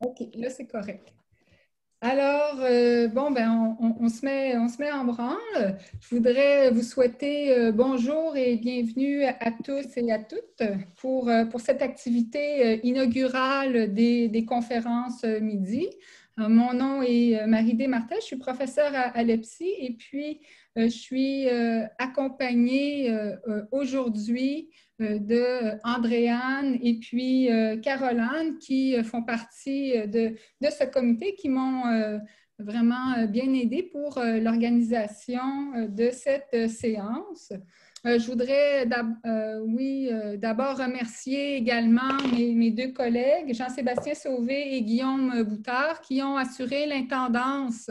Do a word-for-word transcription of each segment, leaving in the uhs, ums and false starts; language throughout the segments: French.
OK, là, c'est correct. Alors, euh, bon, ben, on, on, on, se met, on se met en branle. Je voudrais vous souhaiter euh, bonjour et bienvenue à, à tous et à toutes pour, euh, pour cette activité euh, inaugurale des, des conférences euh, midi. Euh, mon nom est euh, Marie D. Martel, je suis professeure à, à l'E B S I et puis euh, je suis euh, accompagnée euh, euh, aujourd'hui de Andréanne et puis euh, Caroline qui euh, font partie de, de ce comité qui m'ont euh, vraiment euh, bien aidée pour euh, l'organisation euh, de cette euh, séance. Euh, je voudrais d'ab- euh, oui, euh, d'abord remercier également mes, mes deux collègues, Jean-Sébastien Sauvé et Guillaume Boutard, qui ont assuré l'intendance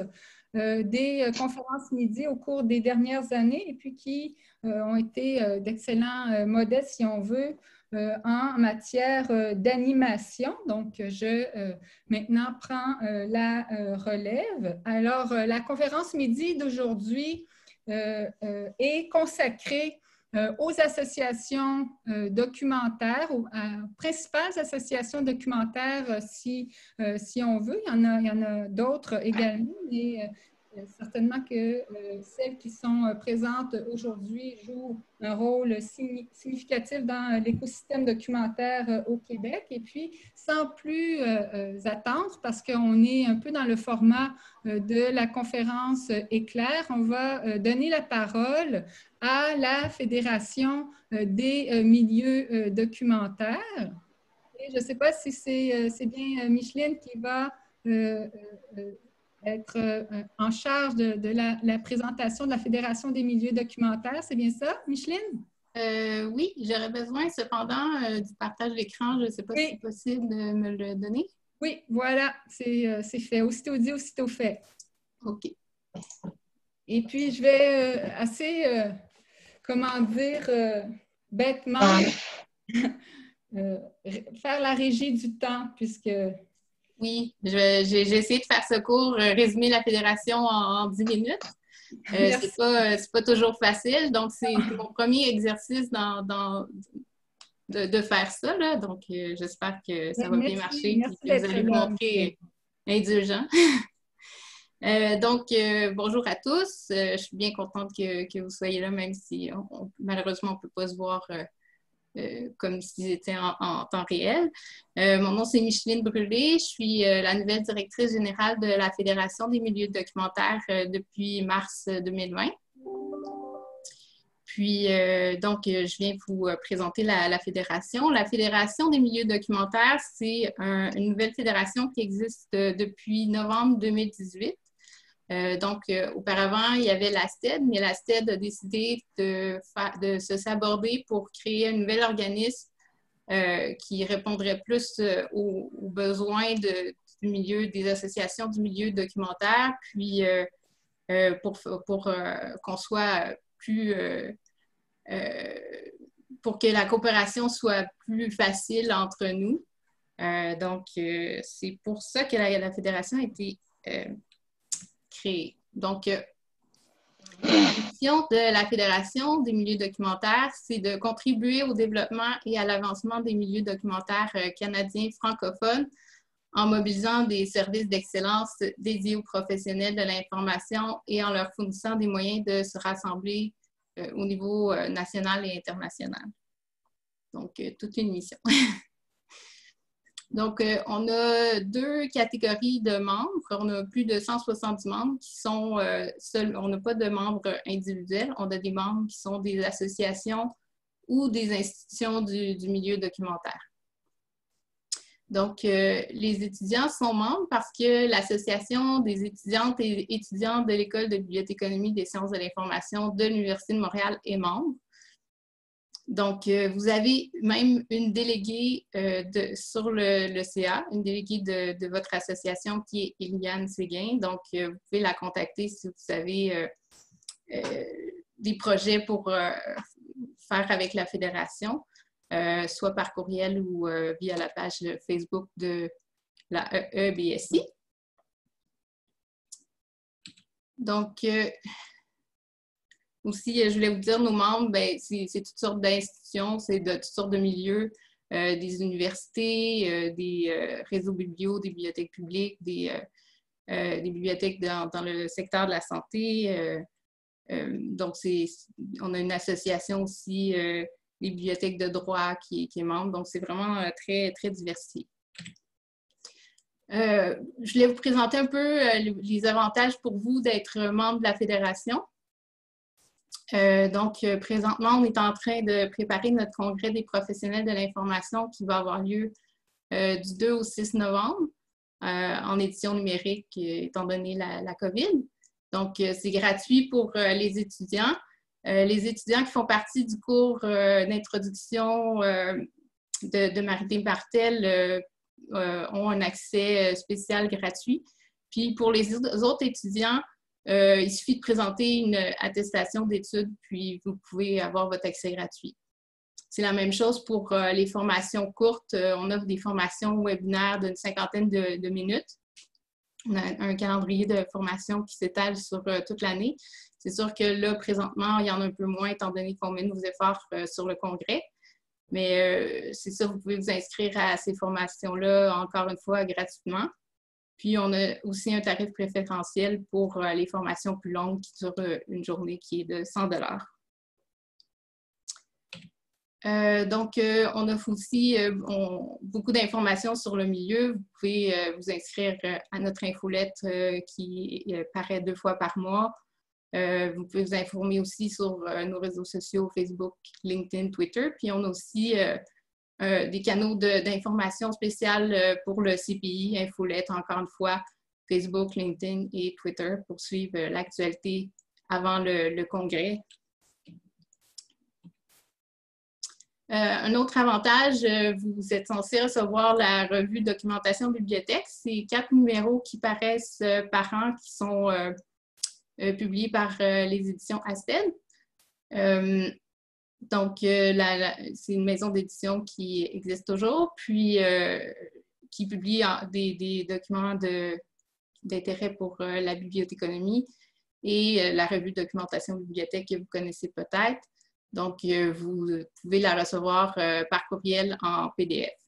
Euh, des euh, conférences midi au cours des dernières années et puis qui euh, ont été euh, d'excellents euh, modèles, si on veut, euh, en matière euh, d'animation. Donc, je euh, maintenant prends euh, la euh, relève. Alors, euh, la conférence midi d'aujourd'hui euh, euh, est consacrée euh, aux associations euh, documentaires, aux à, principales associations documentaires, euh, si, euh, si on veut. Il y en a, il y en a d'autres également, mais euh, certainement que euh, celles qui sont présentes aujourd'hui jouent un rôle signi significatif dans l'écosystème documentaire au Québec. Et puis, sans plus euh, attendre, parce qu'on est un peu dans le format euh, de la conférence éclair, on va euh, donner la parole à la Fédération euh, des euh, milieux euh, documentaires. Et je ne sais pas si c'est euh, c'est bien euh, Micheline qui va Euh, euh, être euh, en charge de, de la, la présentation de la Fédération des milieux documentaires. C'est bien ça, Micheline? Euh, oui, j'aurais besoin cependant euh, du partage d'écran. Je ne sais pas oui. si c'est possible de me le donner. Oui, voilà, c'est euh, fait. Aussitôt dit, aussitôt fait. OK. Et puis, je vais euh, assez, euh, comment dire, euh, bêtement euh, faire la régie du temps, puisque... Oui, j'ai essayé de faire ce cours, résumer la fédération en, en dix minutes. Euh, c'est pas, c'est pas toujours facile, donc c'est mon premier exercice dans, dans, de, de faire ça, là. Donc euh, j'espère que ça va merci, bien marcher et que vous allez me montrer indulgent. euh, donc euh, bonjour à tous, euh, je suis bien contente que, que vous soyez là, même si on, on, malheureusement on ne peut pas se voir euh, Euh, comme s'ils étaient en, en temps réel. Euh, mon nom, c'est Micheline Brûlé. Je suis euh, la nouvelle directrice générale de la Fédération des milieux documentaires euh, depuis mars deux mille vingt. Puis, euh, donc, euh, je viens vous euh, présenter la, la Fédération. La Fédération des milieux documentaires, c'est un, une nouvelle fédération qui existe euh, depuis novembre deux mille dix-huit. Euh, donc, euh, auparavant, il y avait l'A S T E D, mais l'A S T E D a décidé de, de se saborder pour créer un nouvel organisme euh, qui répondrait plus euh, aux, aux besoins de, du milieu, des associations du milieu documentaire, puis euh, euh, pour, pour euh, qu'on soit plus... Euh, euh, pour que la coopération soit plus facile entre nous. Euh, donc, euh, c'est pour ça que la, la Fédération a été... Euh, créé. Donc, euh, la mission de la Fédération des milieux documentaires, c'est de contribuer au développement et à l'avancement des milieux documentaires euh, canadiens francophones en mobilisant des services d'excellence dédiés aux professionnels de l'information et en leur fournissant des moyens de se rassembler euh, au niveau euh, national et international. Donc, euh, toute une mission. Donc, euh, on a deux catégories de membres. On a plus de cent soixante-dix membres qui sont euh, seuls. On n'a pas de membres individuels. On a des membres qui sont des associations ou des institutions du, du milieu documentaire. Donc, euh, les étudiants sont membres parce que l'Association des étudiantes et étudiants de l'École de bibliothéconomie des sciences de l'information de l'Université de Montréal est membre. Donc, euh, vous avez même une déléguée euh, de, sur le, le C A, une déléguée de, de votre association qui est Eliane Séguin. Donc, euh, vous pouvez la contacter si vous avez euh, euh, des projets pour euh, faire avec la Fédération, euh, soit par courriel ou euh, via la page Facebook de la E B S I. Donc, euh, aussi, je voulais vous dire, nos membres, c'est toutes sortes d'institutions, c'est de toutes sortes de milieux, euh, des universités, euh, des euh, réseaux biblios, des bibliothèques publiques, des, euh, euh, des bibliothèques dans, dans le secteur de la santé. Euh, euh, donc, on a une association aussi, euh, les bibliothèques de droit qui, qui est membre. Donc, c'est vraiment euh, très, très diversifié. Euh, je voulais vous présenter un peu euh, les avantages pour vous d'être membre de la Fédération. Euh, donc, euh, présentement, on est en train de préparer notre congrès des professionnels de l'information qui va avoir lieu euh, du deux au six novembre euh, en édition numérique, euh, étant donné la, la COVID. Donc, euh, c'est gratuit pour euh, les étudiants. Euh, les étudiants qui font partie du cours euh, d'introduction euh, de, de Marie D. Martel euh, euh, ont un accès spécial gratuit. Puis, pour les autres étudiants, Euh, il suffit de présenter une attestation d'études, puis vous pouvez avoir votre accès gratuit. C'est la même chose pour euh, les formations courtes. Euh, on offre des formations webinaires d'une cinquantaine de, de minutes. On a un calendrier de formation qui s'étale sur euh, toute l'année. C'est sûr que là, présentement, il y en a un peu moins, étant donné qu'on met nos efforts euh, sur le congrès. Mais euh, c'est ça, vous pouvez vous inscrire à ces formations-là, encore une fois, gratuitement. Puis, on a aussi un tarif préférentiel pour euh, les formations plus longues qui durent euh, une journée qui est de cent dollars. Euh, donc, euh, on offre aussi euh, on, beaucoup d'informations sur le milieu. Vous pouvez euh, vous inscrire euh, à notre infolette euh, qui euh, paraît deux fois par mois. Euh, vous pouvez vous informer aussi sur euh, nos réseaux sociaux, Facebook, LinkedIn, Twitter. Puis, on a aussi... Euh, Euh, des canaux d'information de, spéciales euh, pour le C P I, infolette, encore une fois, Facebook, LinkedIn et Twitter pour suivre euh, l'actualité avant le, le congrès. Euh, un autre avantage, euh, vous êtes censé recevoir la revue Documentation Bibliothèque. C'est quatre numéros qui paraissent euh, par an qui sont euh, euh, publiés par euh, les éditions ASTED. Euh, Donc, euh, c'est une maison d'édition qui existe toujours, puis euh, qui publie des, des documents d'intérêt de, pour euh, la bibliothéconomie et euh, la revue Documentation Bibliothèque que vous connaissez peut-être. Donc, euh, vous pouvez la recevoir euh, par courriel en P D F.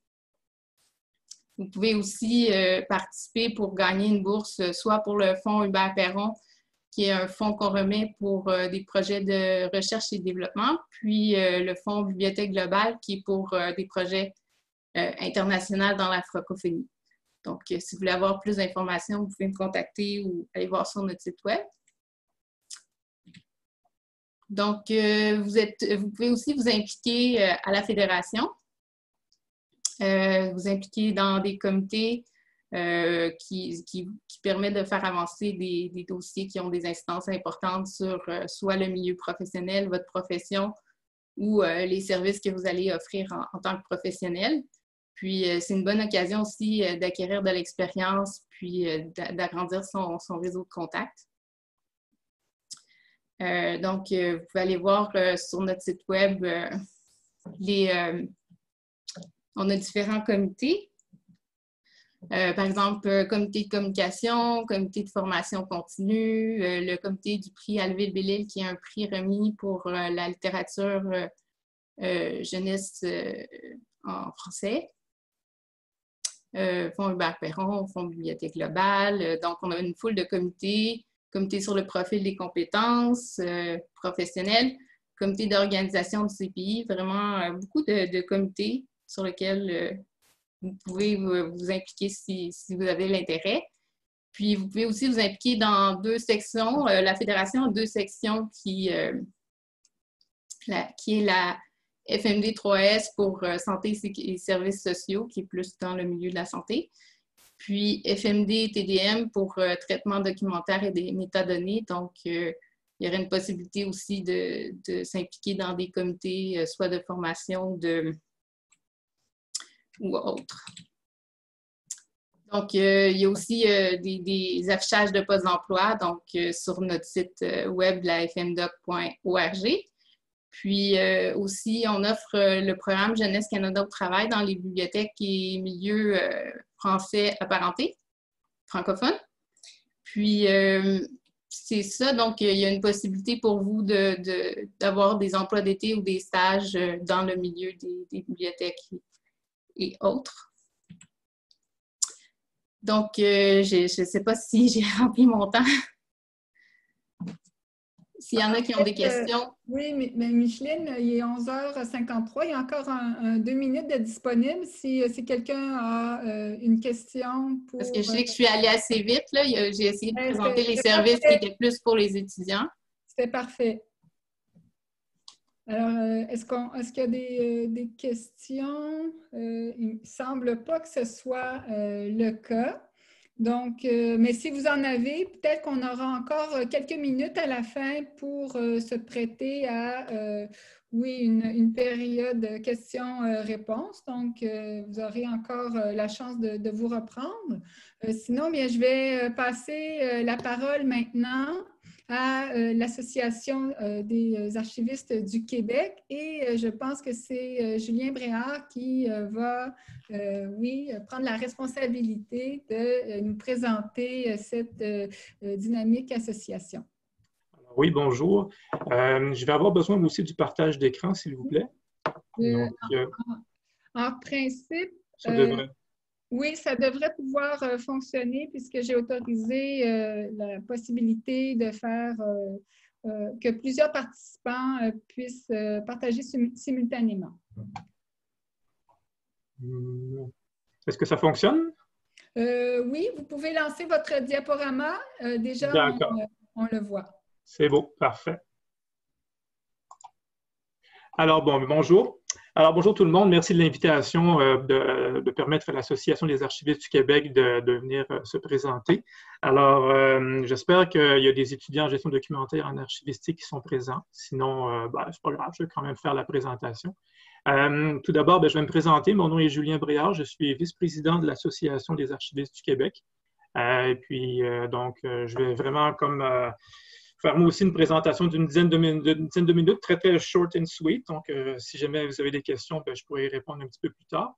Vous pouvez aussi euh, participer pour gagner une bourse, soit pour le fonds Hubert Perron, qui est un fonds qu'on remet pour euh, des projets de recherche et développement, puis euh, le fonds Bibliothèque globale, qui est pour euh, des projets euh, internationaux dans la francophonie. Donc, euh, si vous voulez avoir plus d'informations, vous pouvez me contacter ou aller voir sur notre site web. Donc, euh, vous, êtes, vous pouvez aussi vous impliquer euh, à la Fédération, euh, vous impliquer dans des comités, Euh, qui, qui, qui permet de faire avancer des, des dossiers qui ont des incidences importantes sur euh, soit le milieu professionnel, votre profession ou euh, les services que vous allez offrir en, en tant que professionnel. Puis, euh, c'est une bonne occasion aussi euh, d'acquérir de l'expérience puis euh, d'agrandir son, son réseau de contacts. Euh, donc, euh, vous pouvez aller voir euh, sur notre site web, euh, les, euh, on a différents comités. Euh, par exemple, euh, comité de communication, comité de formation continue, euh, le comité du prix Alville-Bellil, qui est un prix remis pour euh, la littérature euh, euh, jeunesse euh, en français, euh, Fonds Hubert Perron, Fonds Bibliothèque globale. Euh, donc, on a une foule de comités, comité sur le profil des compétences euh, professionnelles, comité d'organisation du C P I, vraiment euh, beaucoup de, de comités sur lesquels... Euh, Vous pouvez vous impliquer si, si vous avez l'intérêt. Puis, vous pouvez aussi vous impliquer dans deux sections. Euh, la Fédération a deux sections qui, euh, la, qui est la F M D trois S pour euh, santé et services sociaux, qui est plus dans le milieu de la santé. Puis, F M D T D M pour euh, traitement documentaire et des métadonnées. Donc, euh, il y aurait une possibilité aussi de, de s'impliquer dans des comités, euh, soit de formation, de... ou autre. Donc, euh, il y a aussi euh, des, des affichages de postes d'emploi, donc euh, sur notre site euh, web, la f m doc point org. Puis euh, aussi, on offre euh, le programme Jeunesse Canada au travail dans les bibliothèques et milieux euh, français apparentés, francophones. Puis, euh, c'est ça, donc euh, il y a une possibilité pour vous d'avoir de, de, des emplois d'été ou des stages euh, dans le milieu des, des bibliothèques et autres. Donc, euh, je ne sais pas si j'ai rempli mon temps. S'il y en a qui ont des questions. Euh, oui, mais, mais Micheline, il est onze heures cinquante-trois. Il y a encore un, un deux minutes de disponible si, si quelqu'un a euh, une question. Pour... Parce que je sais que je suis allée assez vite. J'ai essayé de présenter les services qui étaient plus pour les étudiants. C'était parfait. Alors, est-ce qu'on, est-ce qu'il y a des, des questions? Euh, il ne me semble pas que ce soit euh, le cas. Donc, euh, mais si vous en avez, peut-être qu'on aura encore quelques minutes à la fin pour euh, se prêter à, euh, oui, une, une période questions-réponses. Donc, euh, vous aurez encore euh, la chance de, de vous reprendre. Euh, sinon, bien, je vais passer euh, la parole maintenant à euh, l'Association euh, des archivistes du Québec et euh, je pense que c'est euh, Julien Bréard qui euh, va, euh, oui, prendre la responsabilité de euh, nous présenter euh, cette euh, dynamique association. Oui, bonjour. Euh, je vais avoir besoin aussi du partage d'écran, s'il vous plaît. Euh, Donc, euh, en, en principe, ça devrait... euh, oui, ça devrait pouvoir euh, fonctionner puisque j'ai autorisé euh, la possibilité de faire euh, euh, que plusieurs participants euh, puissent euh, partager simultanément. Est-ce que ça fonctionne? Euh, oui, vous pouvez lancer votre diaporama. Euh, déjà, on, euh, on le voit. C'est beau, parfait. Alors, bon, bonjour. Alors, bonjour tout le monde. Merci de l'invitation euh, de, de permettre à l'Association des archivistes du Québec de, de venir euh, se présenter. Alors, euh, j'espère qu'il y a des étudiants en gestion documentaire en archivistique qui sont présents. Sinon, euh, ben, c'est pas grave, je vais quand même faire la présentation. Euh, tout d'abord, ben, je vais me présenter. Mon nom est Julien Bréard. Je suis vice-président de l'Association des archivistes du Québec. Euh, et puis, euh, donc, euh, je vais vraiment comme... Euh, faire moi aussi une présentation d'une dizaine, dizaine de minutes, très, très short and sweet. Donc, euh, si jamais vous avez des questions, ben, je pourrais y répondre un petit peu plus tard.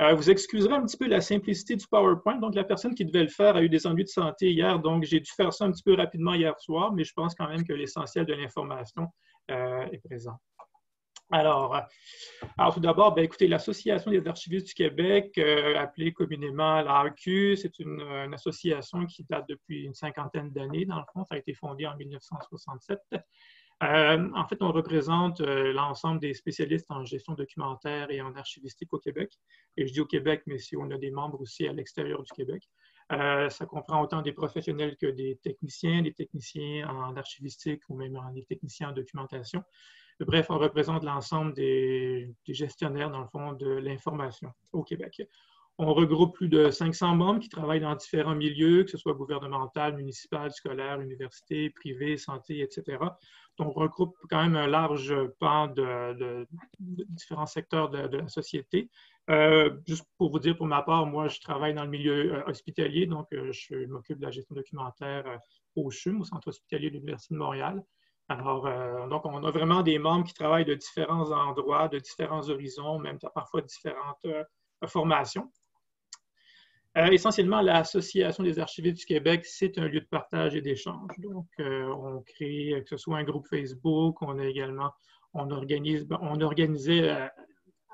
Euh, vous excuserez un petit peu la simplicité du PowerPoint. Donc, la personne qui devait le faire a eu des ennuis de santé hier. Donc, j'ai dû faire ça un petit peu rapidement hier soir, mais je pense quand même que l'essentiel de l'information euh, est présent. Alors, alors tout d'abord, ben, écoutez, l'Association des archivistes du Québec, euh, appelée communément la A Q, c'est une, une association qui date depuis une cinquantaine d'années, dans le fond. Ça a été fondé en mille neuf cent soixante-sept. Euh, en fait, on représente euh, l'ensemble des spécialistes en gestion documentaire et en archivistique au Québec. Et je dis au Québec, mais si on a des membres aussi à l'extérieur du Québec. Euh, ça comprend autant des professionnels que des techniciens, des techniciens en archivistique ou même des techniciens en documentation. Bref, on représente l'ensemble des, des gestionnaires, dans le fond, de l'information au Québec. On regroupe plus de cinq cents membres qui travaillent dans différents milieux, que ce soit gouvernemental, municipal, scolaire, université, privé, santé, et cetera. Donc, on regroupe quand même un large pan de, de, de différents secteurs de, de la société. Euh, juste pour vous dire, pour ma part, moi, je travaille dans le milieu euh, hospitalier, donc euh, je m'occupe de la gestion documentaire euh, au C H U M, au Centre hospitalier de l'Université de Montréal. Alors, euh, donc, on a vraiment des membres qui travaillent de différents endroits, de différents horizons, même parfois différentes euh, formations. Euh, essentiellement, l'Association des archivistes du Québec, c'est un lieu de partage et d'échange. Donc, euh, on crée, que ce soit un groupe Facebook, on a également, on organise, on organisait euh,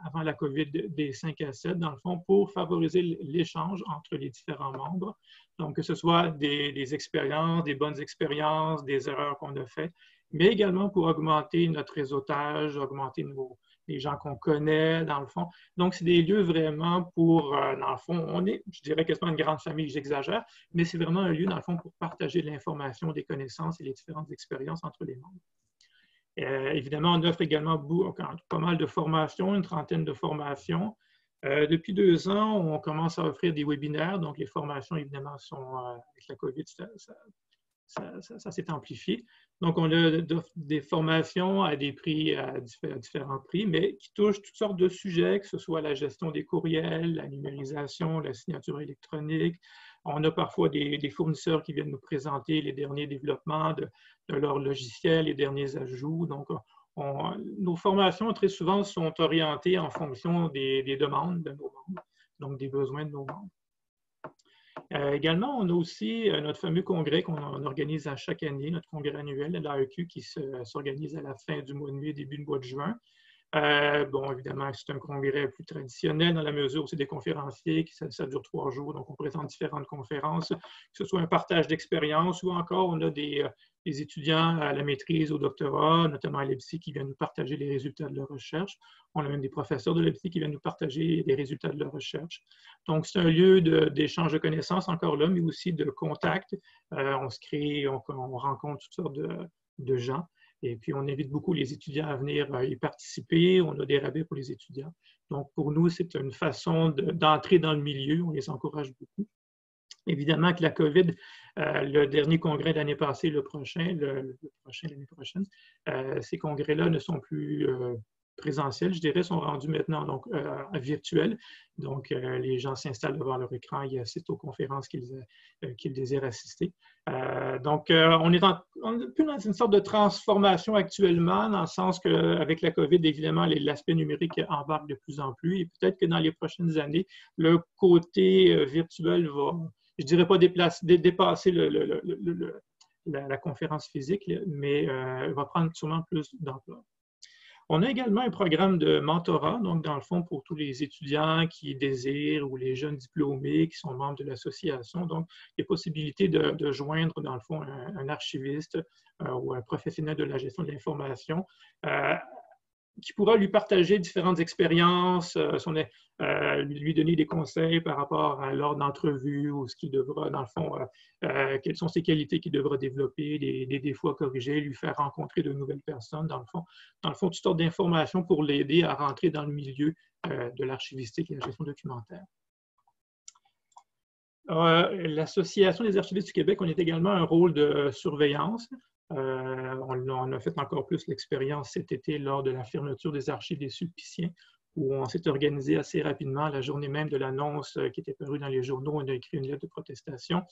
avant la COVID des cinq à sept, dans le fond, pour favoriser l'échange entre les différents membres. Donc, que ce soit des, des expériences, des bonnes expériences, des erreurs qu'on a faites, mais également pour augmenter notre réseautage, augmenter nos, les gens qu'on connaît, dans le fond. Donc, c'est des lieux vraiment pour, dans le fond, on est, je dirais quasiment une grande famille, j'exagère, mais c'est vraiment un lieu, dans le fond, pour partager de l'information, des connaissances et les différentes expériences entre les membres. Euh, évidemment, on offre également pas mal de formations, une trentaine de formations. Euh, depuis deux ans, on commence à offrir des webinaires, donc les formations, évidemment, sont euh, avec la COVID, ça, ça, ça, ça, ça s'est amplifié. Donc, on a des formations à des prix, à différents prix, mais qui touchent toutes sortes de sujets, que ce soit la gestion des courriels, la numérisation, la signature électronique. On a parfois des, des fournisseurs qui viennent nous présenter les derniers développements de, de leurs logiciels, les derniers ajouts. Donc, on, nos formations, très souvent, sont orientées en fonction des, des demandes de nos membres, donc des besoins de nos membres. Euh, également, on a aussi euh, notre fameux congrès qu'on organise à chaque année, notre congrès annuel, l'A E Q, qui s'organise à la fin du mois de mai, début du mois de juin. Euh, bon, évidemment, c'est un congrès plus traditionnel dans la mesure où c'est des conférenciers, qui, ça, ça dure trois jours, donc on présente différentes conférences, que ce soit un partage d'expérience ou encore on a des, des étudiants à la maîtrise, au doctorat, notamment à l'E B S I, qui viennent nous partager les résultats de leur recherche. On a même des professeurs de l'E B S I qui viennent nous partager les résultats de leur recherche. Donc, c'est un lieu d'échange de, de connaissances encore là, mais aussi de contact. Euh, on se crée, on, on rencontre toutes sortes de, de gens. Et puis, on invite beaucoup les étudiants à venir y participer. On a des rabais pour les étudiants. Donc, pour nous, c'est une façon d'entrer dans le milieu. On les encourage beaucoup. Évidemment que la COVID, euh, le dernier congrès de l'année passée, le prochain, le, le prochain l'année prochaine, euh, ces congrès-là ne sont plus euh, présentiels, je dirais, sont rendus maintenant donc, euh, virtuels. Donc, euh, les gens s'installent devant leur écran, ils assistent aux conférences qu'ils euh, qu'ils désirent assister. Euh, donc, euh, on est en, on est plus dans une sorte de transformation actuellement, dans le sens qu'avec la COVID, évidemment, l'aspect numérique embarque de plus en plus et peut-être que dans les prochaines années, le côté euh, virtuel va, je ne dirais pas déplacer, dé, dépasser le, le, le, le, le, la, la conférence physique, mais euh, va prendre sûrement plus d'ampleur. On a également un programme de mentorat, donc dans le fond pour tous les étudiants qui désirent ou les jeunes diplômés qui sont membres de l'association. Donc, les possibilités de, de joindre dans le fond un, un archiviste euh, ou un professionnel de la gestion de l'information euh, qui pourra lui partager différentes expériences, euh, son, euh, lui donner des conseils par rapport à l'ordre d'entrevue ou ce qu'il devra, dans le fond, euh, euh, quelles sont ses qualités qu'il devra développer, les, les défauts à corriger, lui faire rencontrer de nouvelles personnes, dans le fond, dans le fond toutes sortes d'informations pour l'aider à rentrer dans le milieu euh, de l'archivistique et de la gestion documentaire. Euh, L'Association des archivistes du Québec, on est également un rôle de surveillance. Euh, on, on a fait encore plus l'expérience cet été lors de la fermeture des archives des Sulpiciens, où on s'est organisé assez rapidement la journée même de l'annonce qui était parue dans les journaux. On a écrit une lettre de protestation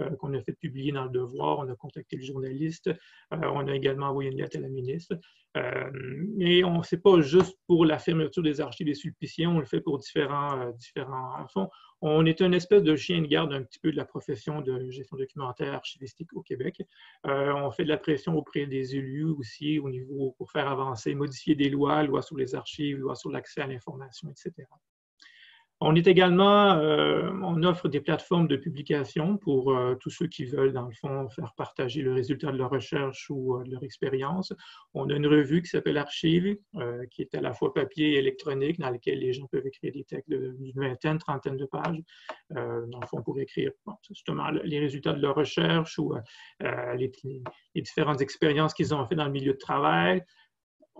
euh, qu'on a fait publier dans le Devoir. On a contacté le journaliste. Euh, on a également envoyé une lettre à la ministre. Euh, et on ne sait pas juste pour la fermeture des archives des Sulpiciens, on le fait pour différents, euh, différents fonds. On est une espèce de chien de garde un petit peu de la profession de gestion documentaire archivistique au Québec. Euh, on fait de la pression auprès des élus aussi au niveau pour faire avancer, modifier des lois, lois sur les archives, lois sur l'accès à l'information, et cetera. On est également, euh, on offre des plateformes de publication pour euh, tous ceux qui veulent, dans le fond, faire partager le résultat de leur recherche ou euh, de leur expérience. On a une revue qui s'appelle Archive, euh, qui est à la fois papier et électronique, dans laquelle les gens peuvent écrire des textes d'une vingtaine, trentaine de pages, euh, dans le fond, pour écrire bon, justement les résultats de leur recherche ou euh, les, les différentes expériences qu'ils ont faites dans le milieu de travail.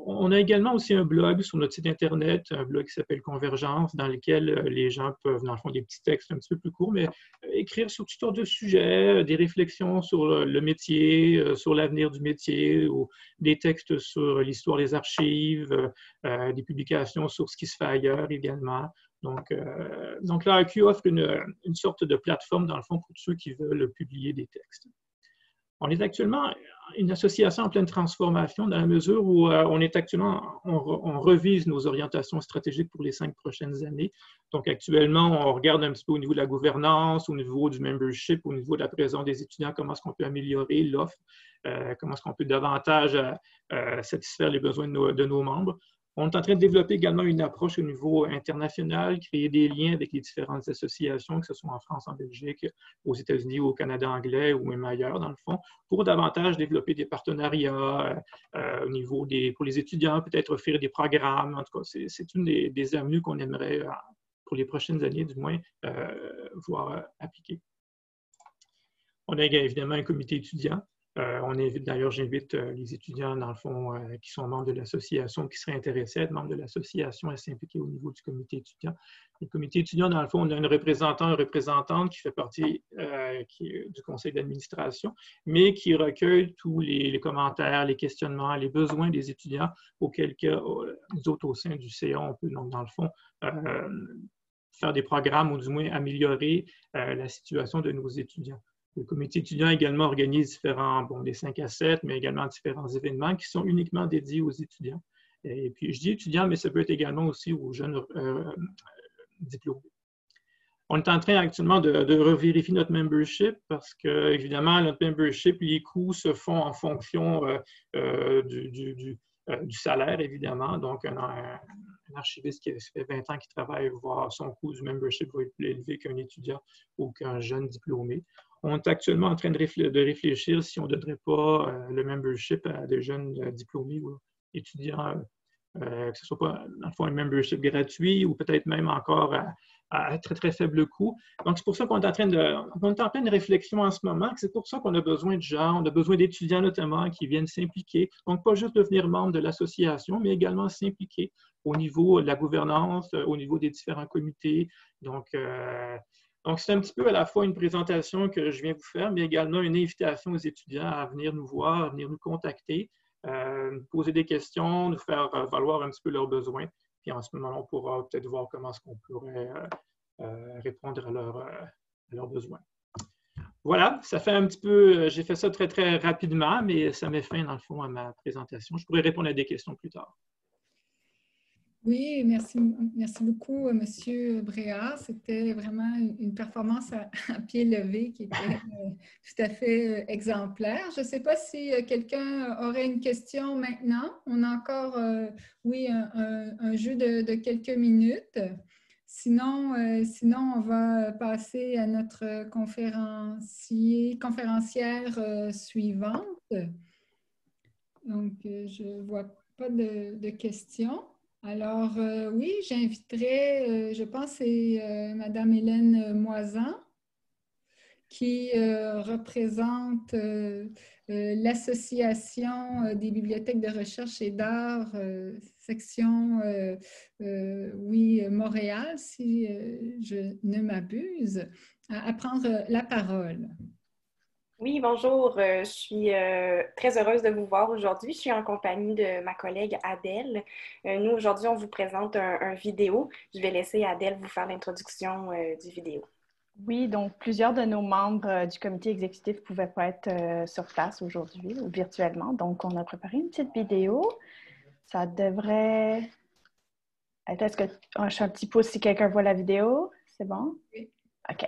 On a également aussi un blog sur notre site Internet, un blog qui s'appelle Convergence, dans lequel les gens peuvent, dans le fond, des petits textes un petit peu plus courts, mais écrire sur toutes sortes de sujets, des réflexions sur le métier, sur l'avenir du métier, ou des textes sur l'histoire des archives, euh, des publications sur ce qui se fait ailleurs également. Donc, euh, donc l'A A Q offre une, une sorte de plateforme, dans le fond, pour ceux qui veulent publier des textes. On est actuellement une association en pleine transformation dans la mesure où euh, on est actuellement, on, re, on revise nos orientations stratégiques pour les cinq prochaines années. Donc, actuellement, on regarde un petit peu au niveau de la gouvernance, au niveau du membership, au niveau de la présence des étudiants, comment est-ce qu'on peut améliorer l'offre, euh, comment est-ce qu'on peut davantage euh, satisfaire les besoins de nos, de nos membres. On est en train de développer également une approche au niveau international, créer des liens avec les différentes associations, que ce soit en France, en Belgique, aux États-Unis, au Canada anglais ou même ailleurs, dans le fond, pour davantage développer des partenariats euh, au niveau des, pour les étudiants, peut-être offrir des programmes. En tout cas, c'est une des, des avenues qu'on aimerait, pour les prochaines années du moins, euh, voir euh, appliquer. On a évidemment un comité étudiant. Euh, on invite, d'ailleurs, j'invite euh, les étudiants, dans le fond, euh, qui sont membres de l'association, qui seraient intéressés à être membres de l'association, à s'impliquer au niveau du comité étudiant. Le comité étudiant, dans le fond, on a un représentant, une représentante qui fait partie euh, qui, du conseil d'administration, mais qui recueille tous les, les commentaires, les questionnements, les besoins des étudiants, auxquels cas, nous autres au sein du C A, on peut, donc, dans le fond, euh, faire des programmes ou du moins améliorer euh, la situation de nos étudiants. Le comité étudiant également organise différents, bon, des cinq à sept, mais également différents événements qui sont uniquement dédiés aux étudiants. Et puis, je dis étudiants, mais ça peut être également aussi aux jeunes euh, diplômés. On est en train actuellement de, de revérifier notre membership parce que, évidemment, notre membership, les coûts se font en fonction euh, euh, du, du, du euh, du salaire, évidemment. Donc, un, un, un archiviste qui fait vingt ans qui travaille, voire son coût du membership va être plus élevé qu'un étudiant ou qu'un jeune diplômé. On est actuellement en train de, réfl de réfléchir si on ne donnerait pas euh, le membership à des jeunes euh, diplômés ou étudiants, euh, que ce soit pas, dans le fond, un membership gratuit ou peut-être même encore à, à très, très faible coût. Donc, c'est pour ça qu'on est en train de, on est en pleine réflexion en ce moment. C'est pour ça qu'on a besoin de gens, on a besoin d'étudiants notamment qui viennent s'impliquer. Donc, pas juste devenir membre de l'association, mais également s'impliquer au niveau de la gouvernance, au niveau des différents comités. Donc, euh, Donc, c'est un petit peu à la fois une présentation que je viens vous faire, mais également une invitation aux étudiants à venir nous voir, à venir nous contacter, euh, poser des questions, nous faire valoir un petit peu leurs besoins. Puis en ce moment-là, on pourra peut-être voir comment est-ce qu'on pourrait euh, répondre à, leur, à leurs besoins. Voilà, ça fait un petit peu, j'ai fait ça très, très rapidement, mais ça met fin, dans le fond, à ma présentation. Je pourrais répondre à des questions plus tard. Oui, merci, merci beaucoup, M. Bréard. C'était vraiment une performance à, à pied levé qui était euh, tout à fait euh, exemplaire. Je ne sais pas si euh, quelqu'un aurait une question maintenant. On a encore, euh, oui, un, un, un jeu de, de quelques minutes. Sinon, euh, sinon, on va passer à notre conférencier, conférencière euh, suivante. Donc, euh, je ne vois pas de, de questions. Alors, euh, oui, j'inviterai, euh, je pense, c'est euh, Mme Hélène Moisan, qui euh, représente euh, euh, l'Association euh, des bibliothèques de recherche et d'art, euh, section, euh, euh, oui, Montréal, si euh, je ne m'abuse, à, à prendre la parole. Oui, bonjour. Je suis euh, très heureuse de vous voir aujourd'hui. Je suis en compagnie de ma collègue Adèle. Euh, nous, aujourd'hui, on vous présente un, un vidéo. Je vais laisser Adèle vous faire l'introduction euh, du vidéo. Oui, donc plusieurs de nos membres euh, du comité exécutif ne pouvaient pas être euh, sur place aujourd'hui ou virtuellement. Donc, on a préparé une petite vidéo. Ça devrait être... Est-ce que... Oh, je fais un petit pouce si quelqu'un voit la vidéo. C'est bon? Oui. OK.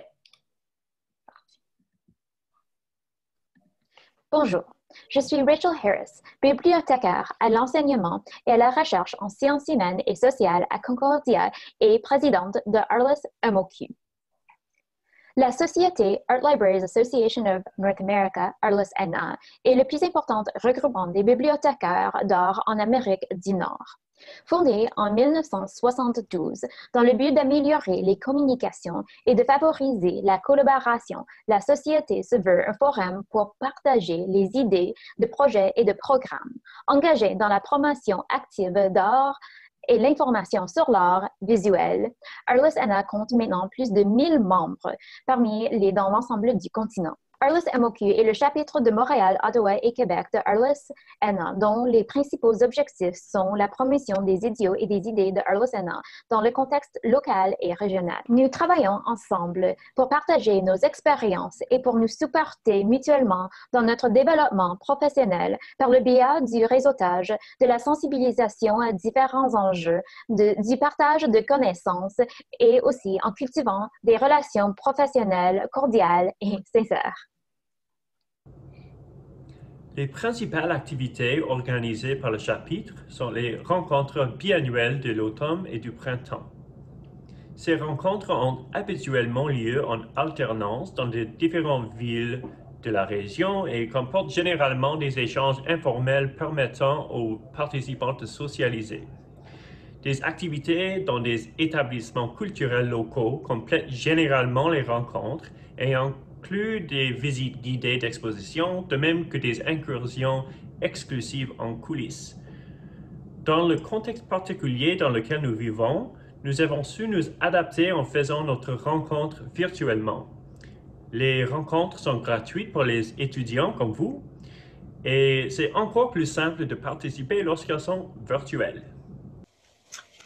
Bonjour, je suis Rachel Harris, bibliothécaire à l'enseignement et à la recherche en sciences humaines et sociales à Concordia et présidente de ARLIS M O Q. La société Art Libraries Association of North America, ARLIS N A, est le plus important regroupement des bibliothécaires d'art en Amérique du Nord. Fondée en mille neuf cent soixante-douze dans le but d'améliorer les communications et de favoriser la collaboration, la société se veut un forum pour partager les idées de projets et de programmes, engagés dans la promotion active d'art et l'information sur l'art visuel. ARLIS N A compte maintenant plus de mille membres parmi les dans l'ensemble du continent. ARLIS M O Q est le chapitre de Montréal, Ottawa et Québec de ARLIS N A, dont les principaux objectifs sont la promotion des idiots et des idées de ARLIS N A dans le contexte local et régional. Nous travaillons ensemble pour partager nos expériences et pour nous supporter mutuellement dans notre développement professionnel par le biais du réseautage, de la sensibilisation à différents enjeux, de, du partage de connaissances et aussi en cultivant des relations professionnelles cordiales et sincères. Les principales activités organisées par le chapitre sont les rencontres biannuelles de l'automne et du printemps. Ces rencontres ont habituellement lieu en alternance dans les différentes villes de la région et comportent généralement des échanges informels permettant aux participants de socialiser. Des activités dans des établissements culturels locaux complètent généralement les rencontres et inclut des visites guidées d'exposition, de même que des incursions exclusives en coulisses. Dans le contexte particulier dans lequel nous vivons, nous avons su nous adapter en faisant notre rencontre virtuellement. Les rencontres sont gratuites pour les étudiants comme vous, et c'est encore plus simple de participer lorsqu'elles sont virtuelles.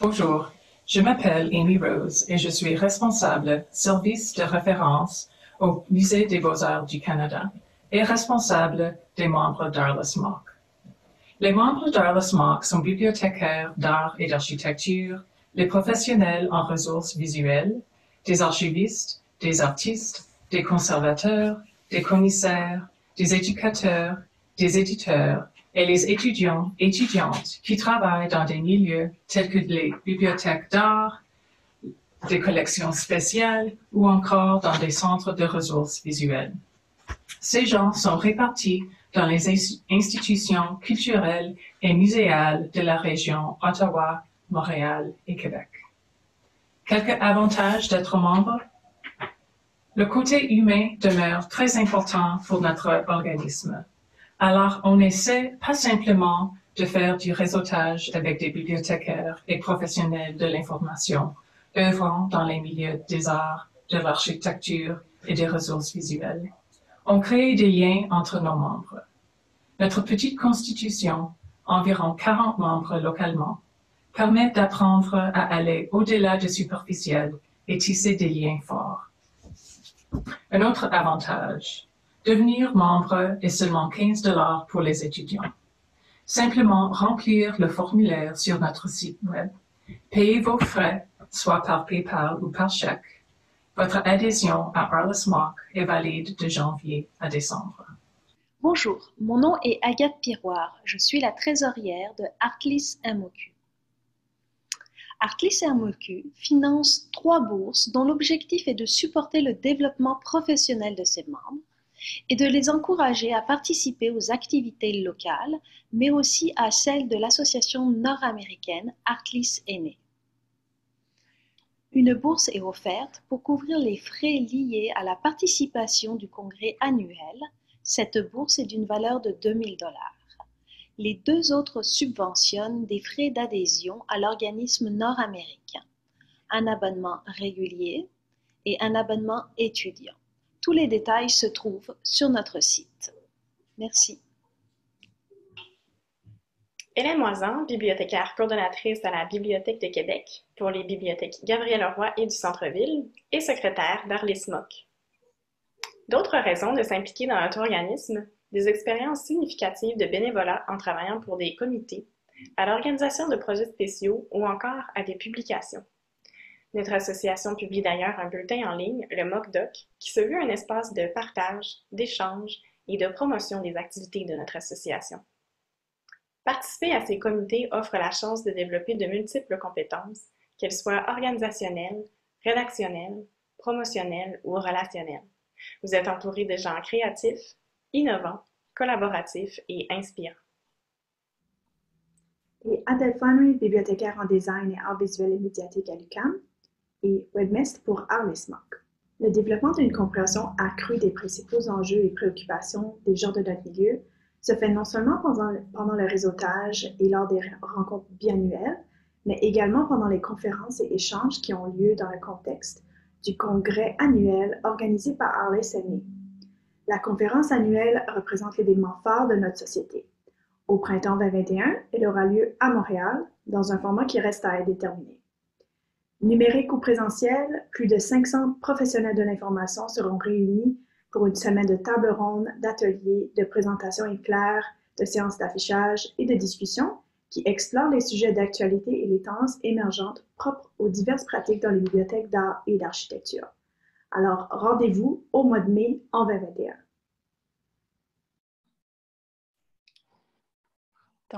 Bonjour, je m'appelle Amy Rose et je suis responsable service de référence au Musée des Beaux-Arts du Canada et responsable des membres d'ARLIS M O Q. Les membres d'ARLIS M O Q sont bibliothécaires d'art et d'architecture, les professionnels en ressources visuelles, des archivistes, des artistes, des conservateurs, des commissaires, des éducateurs, des éditeurs et les étudiants, étudiantes qui travaillent dans des milieux tels que les bibliothèques d'art, des collections spéciales ou encore dans des centres de ressources visuelles. Ces gens sont répartis dans les institutions culturelles et muséales de la région Ottawa, Montréal et Québec. Quelques avantages d'être membre? Le côté humain demeure très important pour notre organisme. Alors, on essaie pas simplement de faire du réseautage avec des bibliothécaires et professionnels de l'information, œuvrant dans les milieux des arts, de l'architecture et des ressources visuelles. On crée des liens entre nos membres. Notre petite constitution, environ quarante membres localement, permet d'apprendre à aller au-delà du superficiel et tisser des liens forts. Un autre avantage, devenir membre est seulement quinze dollars pour les étudiants. Simplement remplir le formulaire sur notre site web, payer vos frais, soit par PayPal ou par chèque. Votre adhésion à ARLIS/M O Q est valide de janvier à décembre. Bonjour, mon nom est Agathe Piroir. Je suis la trésorière de ARLIS/M O Q. ARLIS/M O Q finance trois bourses dont l'objectif est de supporter le développement professionnel de ses membres et de les encourager à participer aux activités locales, mais aussi à celles de l'association nord-américaine ARLIS/N A. Une bourse est offerte pour couvrir les frais liés à la participation du congrès annuel. Cette bourse est d'une valeur de deux mille dollars. Les deux autres subventionnent des frais d'adhésion à l'organisme nord-américain, un abonnement régulier et un abonnement étudiant. Tous les détails se trouvent sur notre site. Merci. Hélène Moisan, bibliothécaire coordonnatrice à la Bibliothèque de Québec pour les bibliothèques Gabrielle-Roy et du Centre-Ville et secrétaire d'ARLIS/M O Q. D'autres raisons de s'impliquer dans notre organisme, des expériences significatives de bénévolat en travaillant pour des comités, à l'organisation de projets spéciaux ou encore à des publications. Notre association publie d'ailleurs un bulletin en ligne, le MOQDoc, qui se veut un espace de partage, d'échange et de promotion des activités de notre association. Participer à ces comités offre la chance de développer de multiples compétences, qu'elles soient organisationnelles, rédactionnelles, promotionnelles ou relationnelles. Vous êtes entouré de gens créatifs, innovants, collaboratifs et inspirants. Et Adèle Flannery, bibliothécaire en design et arts visuels et médiatique à l'U Q A M, et webmestre pour ARLIS/M O Q. Le développement d'une compréhension accrue des principaux enjeux et préoccupations des gens de notre milieu se fait non seulement pendant, pendant le réseautage et lors des rencontres biannuelles, mais également pendant les conférences et échanges qui ont lieu dans le contexte du congrès annuel organisé par ARLIS/N A. La conférence annuelle représente l'événement phare de notre société. Au printemps vingt vingt et un, elle aura lieu à Montréal, dans un format qui reste à être déterminé. Numérique ou présentiel, plus de cinq cents professionnels de l'information seront réunis pour une semaine de tables rondes, d'ateliers, de présentations éclairs, de séances d'affichage et de discussions qui explorent les sujets d'actualité et les tendances émergentes propres aux diverses pratiques dans les bibliothèques d'art et d'architecture. Alors, rendez-vous au mois de mai en vingt vingt et un.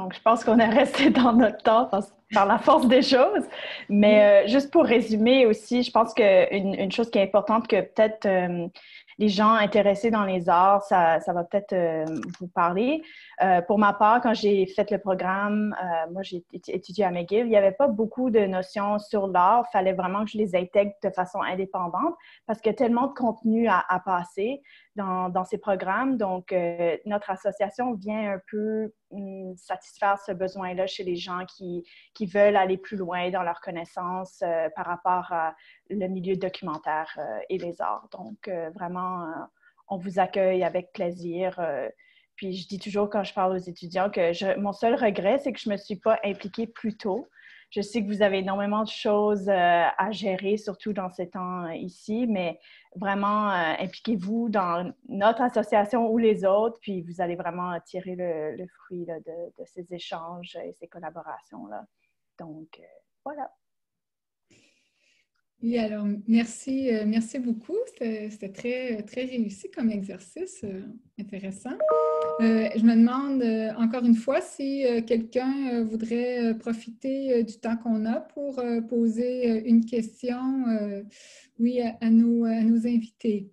Donc, je pense qu'on a resté dans notre temps par, par la force des choses. Mais euh, juste pour résumer aussi, je pense qu'une une chose qui est importante que peut-être euh, les gens intéressés dans les arts, ça, ça va peut-être euh, vous parler. Euh, pour ma part, quand j'ai fait le programme, euh, moi j'ai étudié à McGill, il n'y avait pas beaucoup de notions sur l'art. Il fallait vraiment que je les intègre de façon indépendante parce qu'il y a tellement de contenu à, à passer dans, dans ces programmes. Donc, euh, notre association vient un peu satisfaire ce besoin-là chez les gens qui, qui veulent aller plus loin dans leurs connaissances euh, par rapport à le milieu documentaire euh, et les arts. Donc, euh, vraiment, euh, on vous accueille avec plaisir. Euh, puis, je dis toujours quand je parle aux étudiants que je, mon seul regret, c'est que je ne me suis pas impliquée plus tôt. Je sais que vous avez énormément de choses euh, à gérer, surtout dans ces temps euh, ici, mais vraiment, euh, impliquez-vous dans notre association ou les autres, puis vous allez vraiment tirer le, le fruit là, de, de ces échanges et ces collaborations-là. Donc, euh, voilà. Oui, alors merci, euh, merci beaucoup. C'était très, très réussi comme exercice, euh, intéressant. Euh, je me demande euh, encore une fois si euh, quelqu'un euh, voudrait euh, profiter euh, du temps qu'on a pour euh, poser euh, une question euh, oui, à, à, nos, à nos invités.